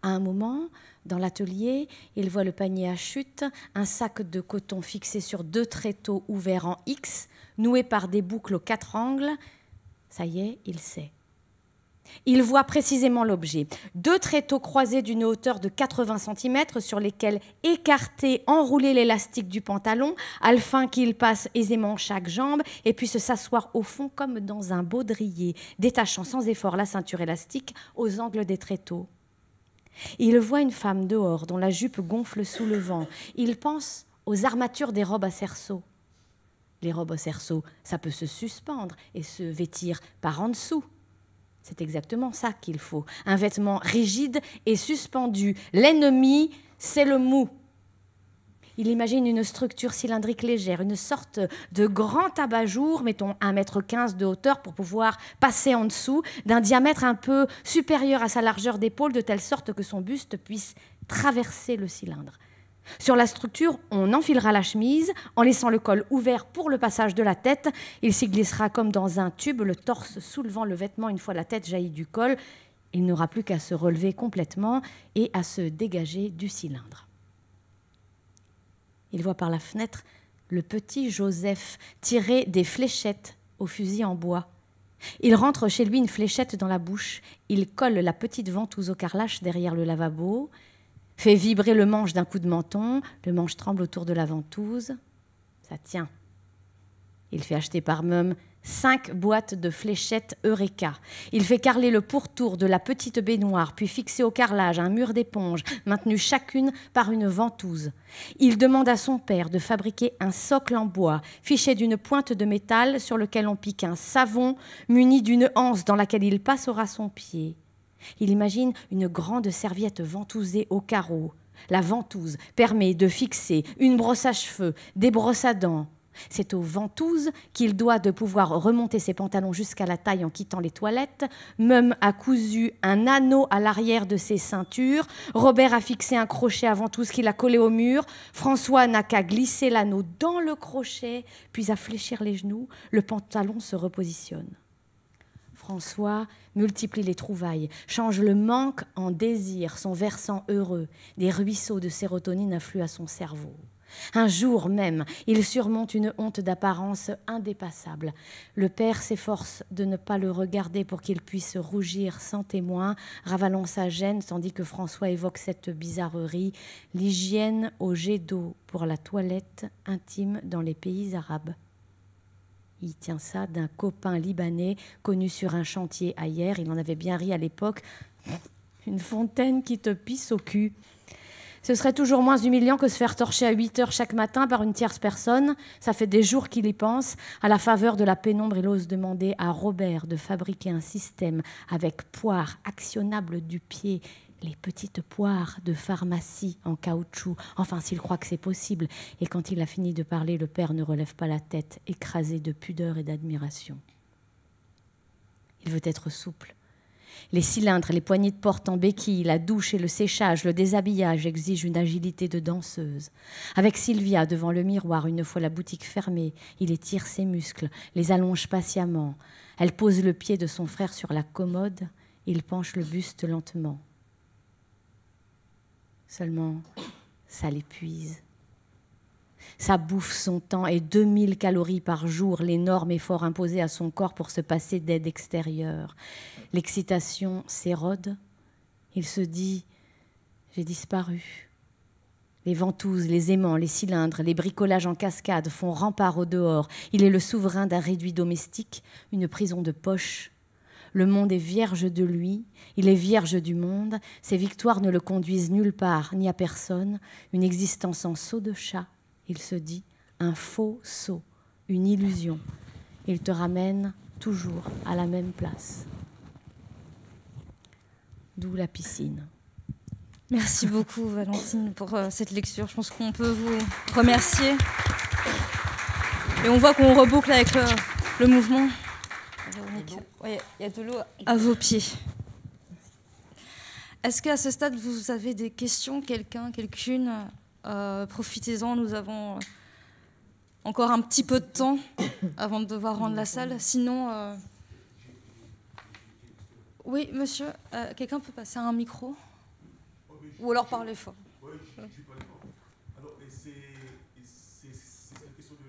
À un moment, dans l'atelier, il voit le panier à chute, un sac de coton fixé sur deux tréteaux ouverts en X, noué par des boucles aux quatre angles. Ça y est, il sait. Il voit précisément l'objet. Deux tréteaux croisés d'une hauteur de quatre-vingts centimètres sur lesquels écarter, enrouler l'élastique du pantalon afin qu'il passe aisément chaque jambe et puisse s'asseoir au fond comme dans un baudrier, détachant sans effort la ceinture élastique aux angles des tréteaux. Il voit une femme dehors dont la jupe gonfle sous le vent. Il pense aux armatures des robes à cerceaux. Les robes à cerceaux, ça peut se suspendre et se vêtir par en dessous. C'est exactement ça qu'il faut, un vêtement rigide et suspendu. L'ennemi, c'est le mou. Il imagine une structure cylindrique légère, une sorte de grand abat-jour, mettons un mètre quinze de hauteur pour pouvoir passer en dessous, d'un diamètre un peu supérieur à sa largeur d'épaule, de telle sorte que son buste puisse traverser le cylindre. Sur la structure, on enfilera la chemise en laissant le col ouvert pour le passage de la tête. Il s'y glissera comme dans un tube, le torse soulevant le vêtement une fois la tête jaillie du col. Il n'aura plus qu'à se relever complètement et à se dégager du cylindre. Il voit par la fenêtre le petit Joseph tirer des fléchettes au fusil en bois. Il rentre chez lui une fléchette dans la bouche. Il colle la petite ventouse au carrelage derrière le lavabo, fait vibrer le manche d'un coup de menton, le manche tremble autour de la ventouse, ça tient. Il fait acheter par Mum cinq boîtes de fléchettes Eureka. Il fait carreler le pourtour de la petite baignoire, puis fixer au carrelage un mur d'éponge, maintenu chacune par une ventouse. Il demande à son père de fabriquer un socle en bois, fiché d'une pointe de métal sur lequel on pique un savon, muni d'une anse dans laquelle il passera son pied. Il imagine une grande serviette ventousée au carreau. La ventouse permet de fixer une brosse à cheveux, des brosses à dents. C'est aux ventouses qu'il doit de pouvoir remonter ses pantalons jusqu'à la taille en quittant les toilettes. Mum a cousu un anneau à l'arrière de ses ceintures. Robert a fixé un crochet à ventouse qu'il a collé au mur. François n'a qu'à glisser l'anneau dans le crochet, puis à fléchir les genoux. Le pantalon se repositionne. François multiplie les trouvailles, change le manque en désir, son versant heureux. Des ruisseaux de sérotonine affluent à son cerveau. Un jour même, il surmonte une honte d'apparence indépassable. Le père s'efforce de ne pas le regarder pour qu'il puisse rougir sans témoin, ravalant sa gêne tandis que François évoque cette bizarrerie, l'hygiène au jet d'eau pour la toilette intime dans les pays arabes. Il tient ça d'un copain libanais connu sur un chantier ailleurs. Il en avait bien ri à l'époque. Une fontaine qui te pisse au cul. Ce serait toujours moins humiliant que se faire torcher à huit heures chaque matin par une tierce personne. Ça fait des jours qu'il y pense. À la faveur de la pénombre, il ose demander à Robert de fabriquer un système avec poire actionnable du pied, les petites poires de pharmacie en caoutchouc. Enfin, s'il croit que c'est possible. Et quand il a fini de parler, le père ne relève pas la tête, écrasé de pudeur et d'admiration. Il veut être souple. Les cylindres, les poignées de porte en béquille, la douche et le séchage, le déshabillage exigent une agilité de danseuse. Avec Sylvia devant le miroir, une fois la boutique fermée, il étire ses muscles, les allonge patiemment. Elle pose le pied de son frère sur la commode, il penche le buste lentement. Seulement, ça l'épuise. Ça bouffe son temps et deux mille calories par jour, l'énorme effort imposé à son corps pour se passer d'aide extérieure. L'excitation s'érode. Il se dit « j'ai disparu ». Les ventouses, les aimants, les cylindres, les bricolages en cascade font rempart au dehors. Il est le souverain d'un réduit domestique, une prison de poche. Le monde est vierge de lui, il est vierge du monde. Ses victoires ne le conduisent nulle part, ni à personne. Une existence en seau de chat. Il se dit un faux saut, une illusion. Il te ramène toujours à la même place. D'où la piscine. Merci beaucoup, Valentine, pour euh, cette lecture. Je pense qu'on peut vous remercier. Et on voit qu'on reboucle avec le, le mouvement. Oui, il y a de l'eau à vos pieds. Est-ce qu'à ce stade, vous avez des questions, quelqu'un, quelqu'une euh, profitez-en, nous avons encore un petit peu de temps avant de devoir rendre la salle. Sinon... Euh... Oui, monsieur, euh, quelqu'un peut passer à un micro oh, je, ou alors je, parler fort. Oui, je ne suis pas d'accord. Alors, c'est une question de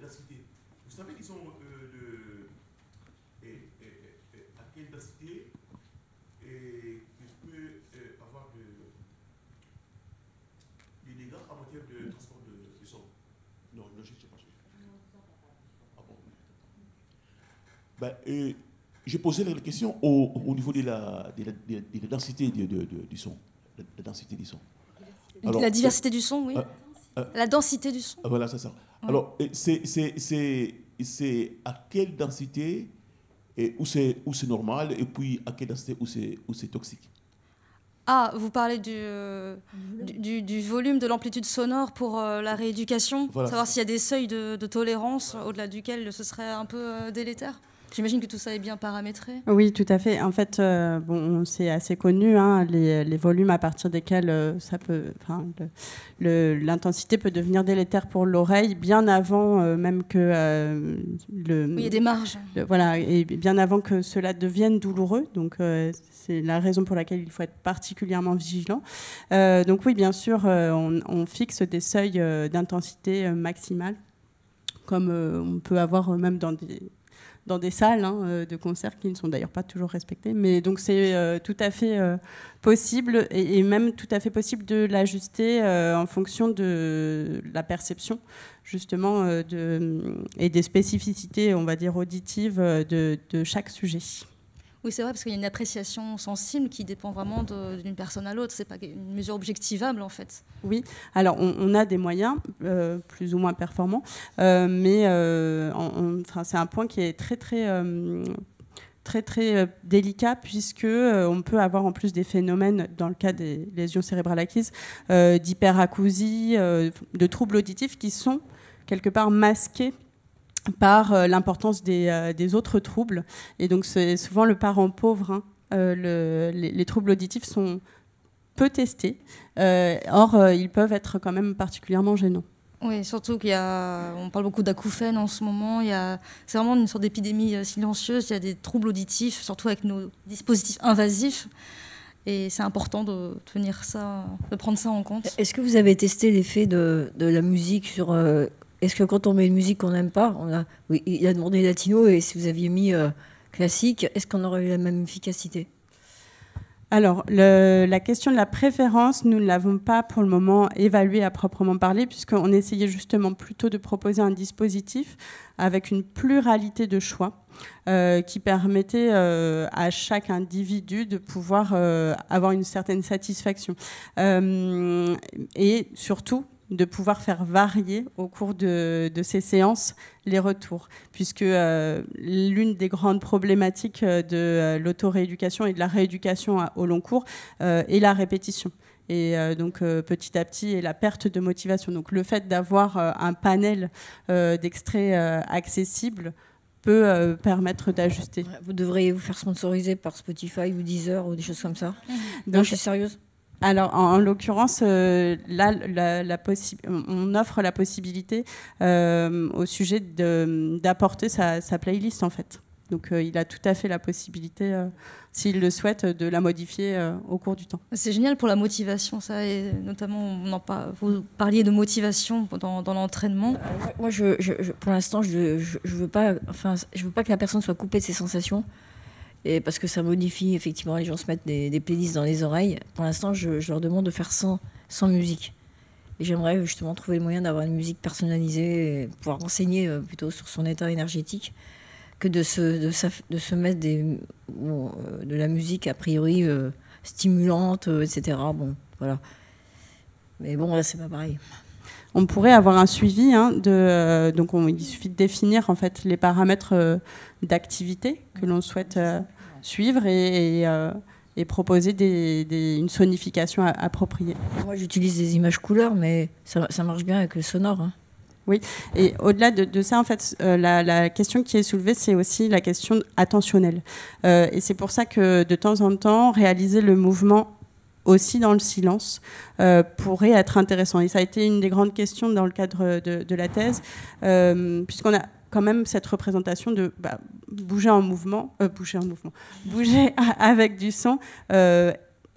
densité. Vous savez, disons, euh, de, et, et, et, à quelle densité et, il peut euh, avoir des de dégâts en matière de transport de, de son. Non, non, je ne sais pas. Ben, euh, j'ai posé la question au, au niveau de la, de la, de la, de la densité de, de, de, du son. La, la densité du son. Alors, la diversité du son, oui. Euh, euh, la densité du son. Voilà, c'est ça. Ouais. Alors, c'est à quelle densité et où c'est normal et puis à quelle densité où c'est toxique? Ah, vous parlez du, euh, du, du volume, de l'amplitude sonore pour euh, la rééducation, voilà. Savoir s'il y a des seuils de, de tolérance voilà. Au-delà duquel ce serait un peu euh, délétère? J'imagine que tout ça est bien paramétré. Oui, tout à fait. En fait, euh, bon, c'est assez connu, hein, les, les volumes à partir desquels euh, ça peut, enfin, l'intensité peut devenir délétère pour l'oreille bien avant euh, même que euh, le. Oui, il y a des marges. Le, voilà, et bien avant que cela devienne douloureux. Donc, euh, c'est la raison pour laquelle il faut être particulièrement vigilant. Euh, donc, oui, bien sûr, euh, on, on fixe des seuils euh, d'intensité euh, maximale, comme euh, on peut avoir euh, même dans des dans des salles hein, de concerts qui ne sont d'ailleurs pas toujours respectées. Mais donc c'est euh, tout à fait euh, possible et, et même tout à fait possible de l'ajuster euh, en fonction de la perception justement euh, de, et des spécificités, on va dire, auditives de, de chaque sujet. Oui, c'est vrai, parce qu'il y a une appréciation sensible qui dépend vraiment d'une personne à l'autre. Ce n'est pas une mesure objectivable, en fait. Oui, alors on, on a des moyens, euh, plus ou moins performants, euh, mais euh, on, on, c'est un point qui est très, très... Euh, très très délicat puisque euh, on peut avoir en plus des phénomènes dans le cas des lésions cérébrales acquises euh, d'hyperacousie, euh, de troubles auditifs qui sont quelque part masqués par euh, l'importance des, euh, des autres troubles. Et donc, c'est souvent le parent pauvre. Hein, euh, le, les, les troubles auditifs sont peu testés. Euh, or, euh, ils peuvent être quand même particulièrement gênants. Oui, surtout qu'il y a... On parle beaucoup d'acouphènes en ce moment. Il y a, c'est vraiment une sorte d'épidémie euh, silencieuse. Il y a des troubles auditifs, surtout avec nos dispositifs invasifs. Et c'est important de tenir ça, de prendre ça en compte. Est-ce que vous avez testé l'effet de, de la musique sur... Euh Est-ce que quand on met une musique qu'on n'aime pas, on a... oui, il a demandé latino et si vous aviez mis euh, classique, est-ce qu'on aurait eu la même efficacité? Alors, le, la question de la préférence, nous ne l'avons pas pour le moment évaluée à proprement parler, puisqu'on essayait justement plutôt de proposer un dispositif avec une pluralité de choix euh, qui permettait euh, à chaque individu de pouvoir euh, avoir une certaine satisfaction. Euh, et surtout, de pouvoir faire varier au cours de, de ces séances les retours, puisque euh, l'une des grandes problématiques de euh, l'auto-rééducation et de la rééducation à, au long cours euh, est la répétition. Et euh, donc euh, petit à petit, et la perte de motivation. Donc le fait d'avoir euh, un panel euh, d'extraits euh, accessibles peut euh, permettre d'ajuster. Vous devriez vous faire sponsoriser par Spotify ou Deezer ou des choses comme ça. Mmh. Non, je suis sérieuse. Alors, en, en l'occurrence, euh, là, la, la on offre la possibilité euh, au sujet d'apporter sa, sa playlist, en fait. Donc, euh, il a tout à fait la possibilité, euh, s'il le souhaite, de la modifier euh, au cours du temps. C'est génial pour la motivation, ça. Et notamment, on en par... vous parliez de motivation dans, dans l'entraînement. Euh, moi, je, je, je, pour l'instant, je, je, je veux pas, enfin, je veux pas que la personne soit coupée de ses sensations. Et parce que ça modifie, effectivement, les gens se mettent des, des playlists dans les oreilles. Pour l'instant, je, je leur demande de faire sans, sans musique. Et j'aimerais justement trouver le moyen d'avoir une musique personnalisée, et pouvoir enseigner plutôt sur son état énergétique, que de se, de sa, de se mettre des, bon, de la musique a priori euh, stimulante, et cetera. Bon, voilà. Mais bon, là, c'est pas pareil. On pourrait avoir un suivi, hein, de, euh, donc on, il suffit de définir en fait les paramètres euh, d'activité que l'on souhaite euh, suivre et, et, euh, et proposer des, des, une sonification a, appropriée. Moi, j'utilise des images couleurs, mais ça, ça marche bien avec le sonore. Hein. Oui, et au-delà de, de ça, en fait, euh, la, la question qui est soulevée, c'est aussi la question attentionnelle. Euh, et c'est pour ça que, de temps en temps, réaliser le mouvement aussi dans le silence, euh, pourrait être intéressant. Et ça a été une des grandes questions dans le cadre de, de la thèse, euh, puisqu'on a quand même cette représentation de bah, bouger en mouvement, euh, bouger en mouvement, bouger avec du son, euh,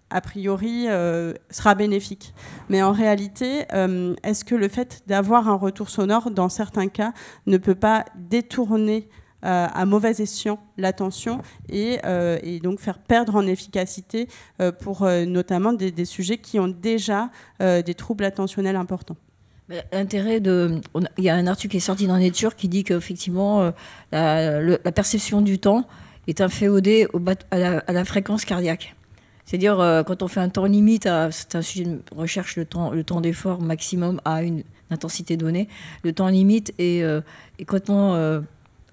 a priori, euh, sera bénéfique. Mais en réalité, euh, est-ce que le fait d'avoir un retour sonore, dans certains cas, ne peut pas détourner Euh, à mauvais escient l'attention et, euh, et donc faire perdre en efficacité euh, pour euh, notamment des, des sujets qui ont déjà euh, des troubles attentionnels importants. L'intérêt de... Il y a un article qui est sorti dans Nature qui dit qu'effectivement euh, la, le, la perception du temps est inféodée au bat, à, la, à la fréquence cardiaque. C'est-à-dire euh, quand on fait un temps limite, c'est un sujet de recherche, le temps, le temps d'effort maximum à une intensité donnée, le temps limite est, euh, est complètement... Euh,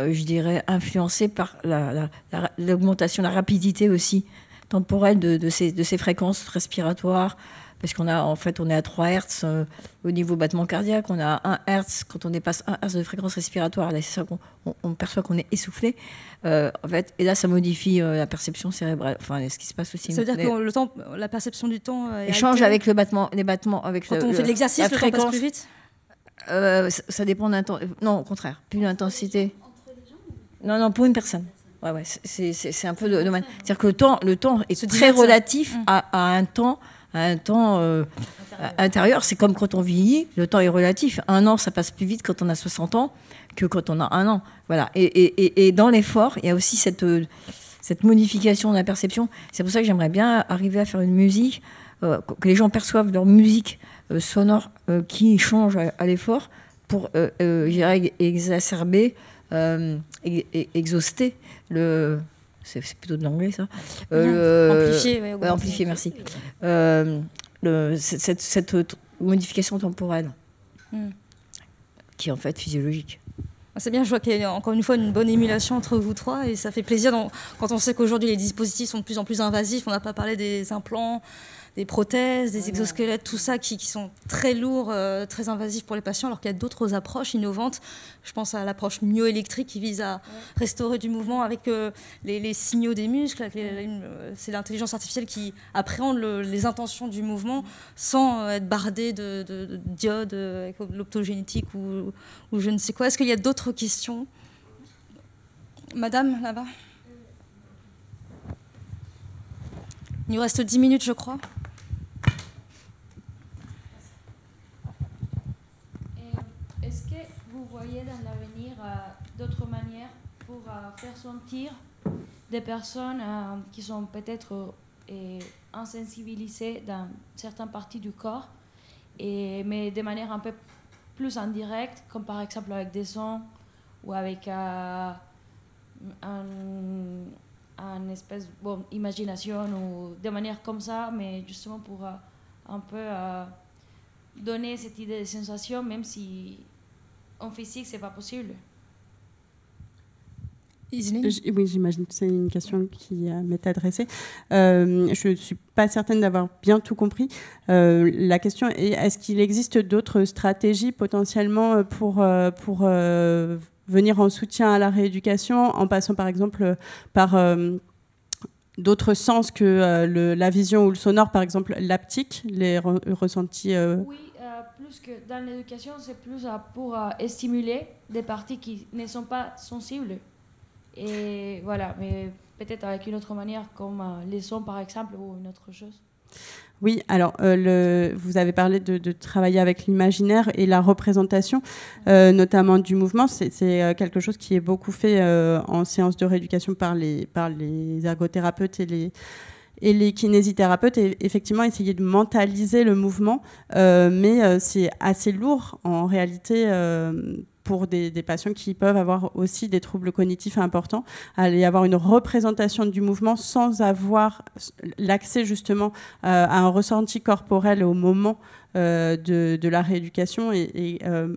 je dirais, influencé par la, la, l'augmentation, la rapidité aussi temporelle de, de, ces, de ces fréquences respiratoires, parce qu'on a, en fait, on est à trois hertz euh, au niveau battement cardiaque, on a un hertz, quand on dépasse un hertz de fréquence respiratoire, là, c'est ça qu'on on, on perçoit qu'on est essoufflé, euh, en fait, et là, ça modifie euh, la perception cérébrale, enfin, ce qui se passe aussi. Ça veut dire les... que le temps, la perception du temps... Euh, change avec le battement, les battements, avec quand le, on fait de l'exercice, le temps passe plus vite euh, ça, ça dépend d'un temps... Non, au contraire, plus d'intensité... Non, non, pour une personne. Ouais, ouais, c'est un peu le domaine. C'est-à-dire que le temps, le temps est très relatif à, à un temps, à un temps euh, intérieur. C'est comme quand on vieillit, le temps est relatif. Un an, ça passe plus vite quand on a soixante ans que quand on a un an. Voilà. Et, et, et, et dans l'effort, il y a aussi cette, cette modification de la perception. C'est pour ça que j'aimerais bien arriver à faire une musique, euh, que les gens perçoivent leur musique euh, sonore euh, qui change à, à l'effort pour euh, euh, j'irais exacerber... Euh, et, et exhauster le c'est plutôt de l'anglais ça euh, amplifier ouais, ouais, amplifier merci euh, le, cette, cette modification temporelle mm. qui est en fait physiologique. C'est bien, je vois qu'il y a encore une fois une bonne émulation entre vous trois et ça fait plaisir dans, quand on sait qu'aujourd'hui les dispositifs sont de plus en plus invasifs. On n'a pas parlé des implants, des prothèses, des exosquelettes, tout ça qui, qui sont très lourds, euh, très invasifs pour les patients, alors qu'il y a d'autres approches innovantes. Je pense à l'approche myoélectrique qui vise à ouais. restaurer du mouvement avec euh, les, les signaux des muscles. C'est l'intelligence artificielle qui appréhende le, les intentions du mouvement sans euh, être bardée de, de, de diodes, euh, avec l'optogénétique ou, ou je ne sais quoi. Est-ce qu'il y a d'autres questions? Madame, là-bas. Il nous reste dix minutes, je crois. Dans l'avenir euh, d'autres manières pour euh, faire sentir des personnes euh, qui sont peut-être euh, insensibilisées dans certaines parties du corps, et, mais de manière un peu plus indirecte, comme par exemple avec des sons ou avec euh, un, un espèce bon, imagination ou de manière comme ça, mais justement pour euh, un peu euh, donner cette idée de sensation, même si en physique, c'est pas possible. Oui, j'imagine que c'est une question qui m'est adressée. Euh, je ne suis pas certaine d'avoir bien tout compris. Euh, la question est, est-ce qu'il existe d'autres stratégies potentiellement pour, pour euh, venir en soutien à la rééducation, en passant par exemple par... Euh, d'autres sens que euh, le, la vision ou le sonore, par exemple l'haptique, les re ressentis euh... Oui, euh, plus que dans l'éducation, c'est plus euh, pour euh, stimuler des parties qui ne sont pas sensibles. Et voilà, mais peut-être avec une autre manière, comme euh, les sons par exemple, ou une autre chose. Oui, alors euh, le, vous avez parlé de, de travailler avec l'imaginaire et la représentation, euh, notamment du mouvement. C'est quelque chose qui est beaucoup fait euh, en séance de rééducation par les, par les ergothérapeutes et les, et les kinésithérapeutes. Et effectivement, essayer de mentaliser le mouvement, euh, mais euh, c'est assez lourd en réalité. Euh, pour des, des patients qui peuvent avoir aussi des troubles cognitifs importants, aller avoir une représentation du mouvement sans avoir l'accès justement euh, à un ressenti corporel au moment euh, de, de la rééducation est, est, euh,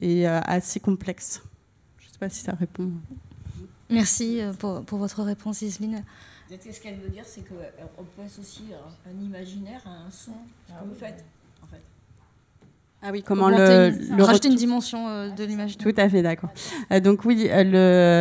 est assez complexe. Je ne sais pas si ça répond. Merci pour, pour votre réponse, Iseline. Peut-être ce qu'elle veut dire, c'est qu'on peut associer un imaginaire à un son, ce que ah, vous oui. faites, en fait. Ah oui, comment le, une, le racheter une dimension euh, de l'image. Tout à fait, d'accord. Euh, donc oui, euh,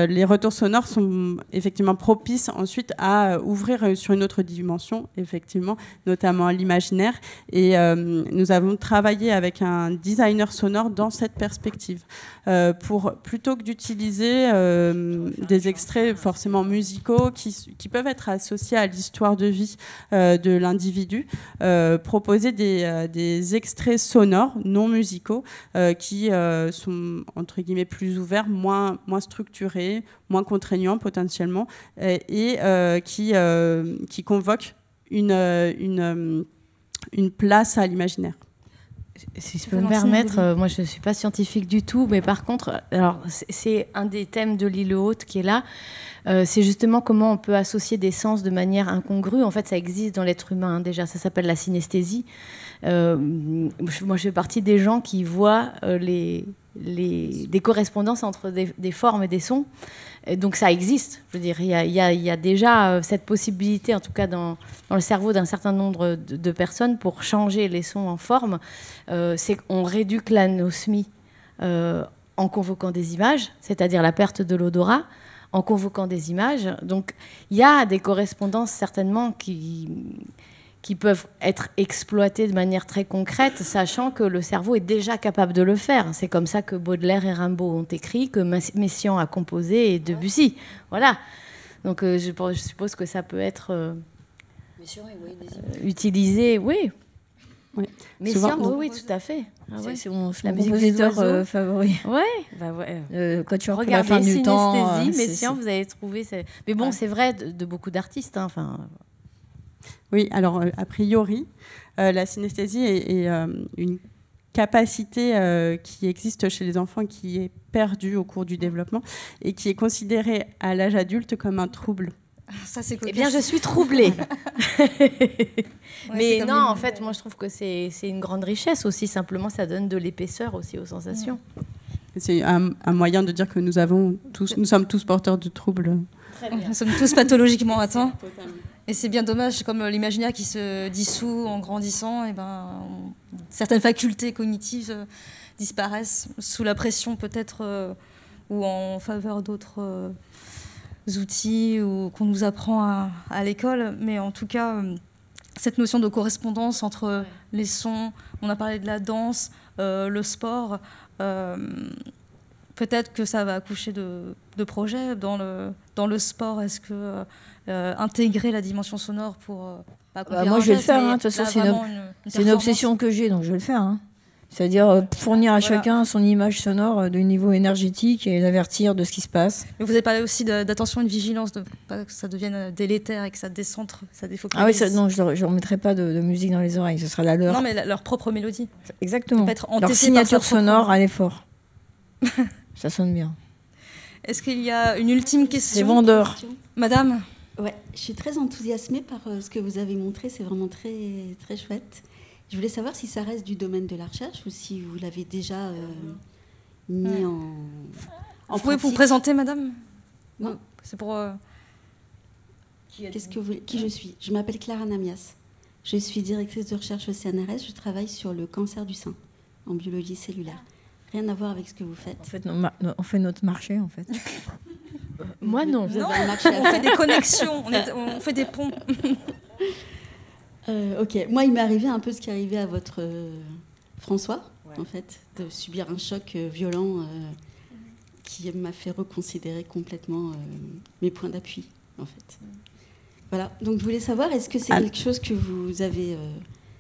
le, les retours sonores sont effectivement propices ensuite à euh, ouvrir sur une autre dimension, effectivement, notamment l'imaginaire. Et euh, nous avons travaillé avec un designer sonore dans cette perspective, euh, pour plutôt que d'utiliser euh, des extraits forcément musicaux qui, qui peuvent être associés à l'histoire de vie euh, de l'individu, euh, proposer des, euh, des extraits sonores non musicaux, euh, qui euh, sont entre guillemets plus ouverts, moins, moins structurés, moins contraignants potentiellement, et, et euh, qui, euh, qui convoquent une, une, une place à l'imaginaire. Si je peux me permettre, euh, moi je ne suis pas scientifique du tout, mais par contre, c'est un des thèmes de Lille Haute qui est là, euh, c'est justement comment on peut associer des sens de manière incongrue. En fait, ça existe dans l'être humain hein, déjà, ça s'appelle la synesthésie. Euh, moi je fais partie des gens qui voient euh, les, les, des correspondances entre des, des formes et des sons, et donc ça existe, je veux dire, il y a, il y a, il y a déjà euh, cette possibilité, en tout cas dans, dans le cerveau d'un certain nombre de, de personnes, pour changer les sons en forme. Euh, c'est qu'on réduit l'anosmie euh, en convoquant des images, c'est-à-dire la perte de l'odorat en convoquant des images. Donc il y a des correspondances certainement qui... qui peuvent être exploités de manière très concrète, sachant que le cerveau est déjà capable de le faire. C'est comme ça que Baudelaire et Rimbaud ont écrit, que Messiaen a composé et Debussy. Voilà. Donc euh, je, je suppose que ça peut être euh, sûr, oui, euh, utilisé. Oui. Oui. Messiaen, oui, oui, tout à fait. Ah ouais. C'est mon compositeur euh, favori. Ouais. Bah ouais. Euh, quand tu regardes la fin du temps, euh, Messiaen, vous avez trouvé. Mais bon, ouais. C'est vrai de, de beaucoup d'artistes. Hein. Enfin. Oui, alors a priori, euh, la synesthésie est, est euh, une capacité euh, qui existe chez les enfants, qui est perdue au cours du développement et qui est considérée à l'âge adulte comme un trouble. Ça, c'est cool. Eh bien, je suis troublée. Ouais, mais non, en fait, moi, je trouve que c'est une grande richesse aussi. Simplement, ça donne de l'épaisseur aussi aux sensations. Ouais. C'est un, un moyen de dire que nous, avons tous, nous sommes tous porteurs de troubles. Très bien. Nous sommes tous pathologiquement atteints. Et c'est bien dommage, comme l'imaginaire qui se dissout en grandissant, et ben, on, certaines facultés cognitives euh, disparaissent sous la pression peut-être, euh, ou en faveur d'autres euh, outils qu'on nous apprend à, à l'école. Mais en tout cas, euh, cette notion de correspondance entre les sons, on a parlé de la danse, euh, le sport, euh, peut-être que ça va accoucher de, de projets dans le, dans le sport. Est-ce que euh, intégrer la dimension sonore pour... Euh, pas bah moi, je vais le faire. Hein, de toute façon, c'est une, une, une obsession que j'ai, donc je vais le faire. Hein. C'est-à-dire euh, fournir à voilà. chacun son image sonore euh, de niveau énergétique et l'avertir de ce qui se passe. Mais vous avez parlé aussi d'attention et de vigilance, de pas que ça devienne délétère et que ça décentre, ça défocalise. Ah oui, ça, non, je ne remettrai pas de, de musique dans les oreilles, ce sera la leur. Non, mais la, leur propre mélodie. Exactement. Leur signature sonore à l'effort. Ça sonne bien. Est-ce qu'il y a une ultime question? C'est vendeur. Madame? Ouais, je suis très enthousiasmée par ce que vous avez montré. C'est vraiment très, très chouette. Je voulais savoir si ça reste du domaine de la recherche ou si vous l'avez déjà euh, mis ouais. en, en Vous pouvez vous présenter, madame? Non. C'est pour... Euh... Qu'est-ce que vous... Qui ouais. je suis? Je m'appelle Clara Namias. Je suis directrice de recherche au C N R S. Je travaille sur le cancer du sein en biologie cellulaire. Rien à voir avec ce que vous faites. En fait, non, on fait notre marché, en fait. Moi, non. non on fait des connexions, on, est, on fait des ponts. euh, ok. Moi, il m'est arrivé un peu ce qui est arrivé à votre euh, François, ouais. en fait, de subir un choc euh, violent euh, qui m'a fait reconsidérer complètement euh, mes points d'appui, en fait. Voilà. Donc, je voulais savoir, est-ce que c'est ah. quelque chose que vous avez euh,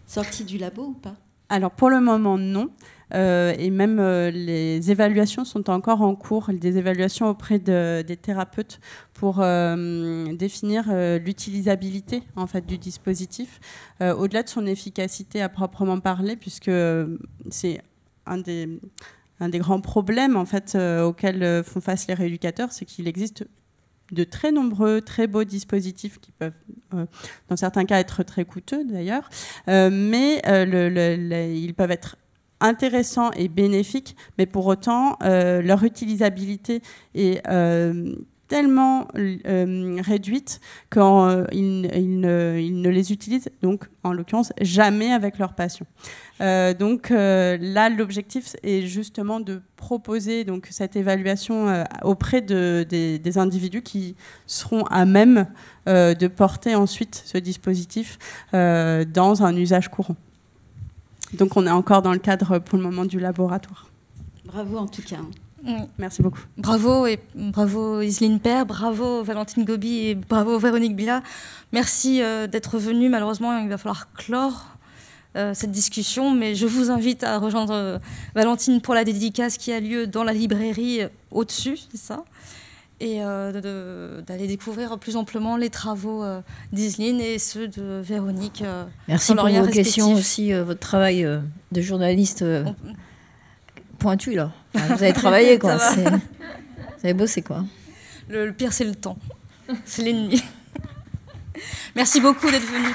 sorti du labo ou pas? Alors, pour le moment, non. Euh, et même euh, les évaluations sont encore en cours, des évaluations auprès de, des thérapeutes pour euh, définir euh, l'utilisabilité en fait, du dispositif, euh, au-delà de son efficacité à proprement parler, puisque euh, c'est un des, un des grands problèmes en fait, euh, auxquels font face les rééducateurs, c'est qu'il existe de très nombreux, très beaux dispositifs qui peuvent, euh, dans certains cas, être très coûteux d'ailleurs, euh, mais euh, le, le, le, ils peuvent être intéressants et bénéfiques, mais pour autant, euh, leur utilisabilité est euh, tellement euh, réduites qu'ils euh, ils ne, ils ne les utilisent, donc en l'occurrence, jamais avec leurs patients. Euh, donc euh, là, l'objectif est justement de proposer donc, cette évaluation euh, auprès de, des, des individus qui seront à même euh, de porter ensuite ce dispositif euh, dans un usage courant. Donc on est encore dans le cadre pour le moment du laboratoire. Bravo en tout cas. Oui. Merci beaucoup. Bravo, et bravo Iseline Peyre, bravo Valentine Goby et bravo Véronique Billat. Merci euh, d'être venue. Malheureusement, il va falloir clore euh, cette discussion, mais je vous invite à rejoindre euh, Valentine pour la dédicace qui a lieu dans la librairie euh, au-dessus, c'est ça, et euh, d'aller découvrir plus amplement les travaux euh, d'Iseline et ceux de Véronique. Euh, Merci pour vos questions aussi, euh, votre travail euh, de journaliste euh, pointu là. Enfin, vous avez travaillé quoi, vous avez bossé quoi. Le, le pire c'est le temps, c'est l'ennemi. Merci beaucoup d'être venu.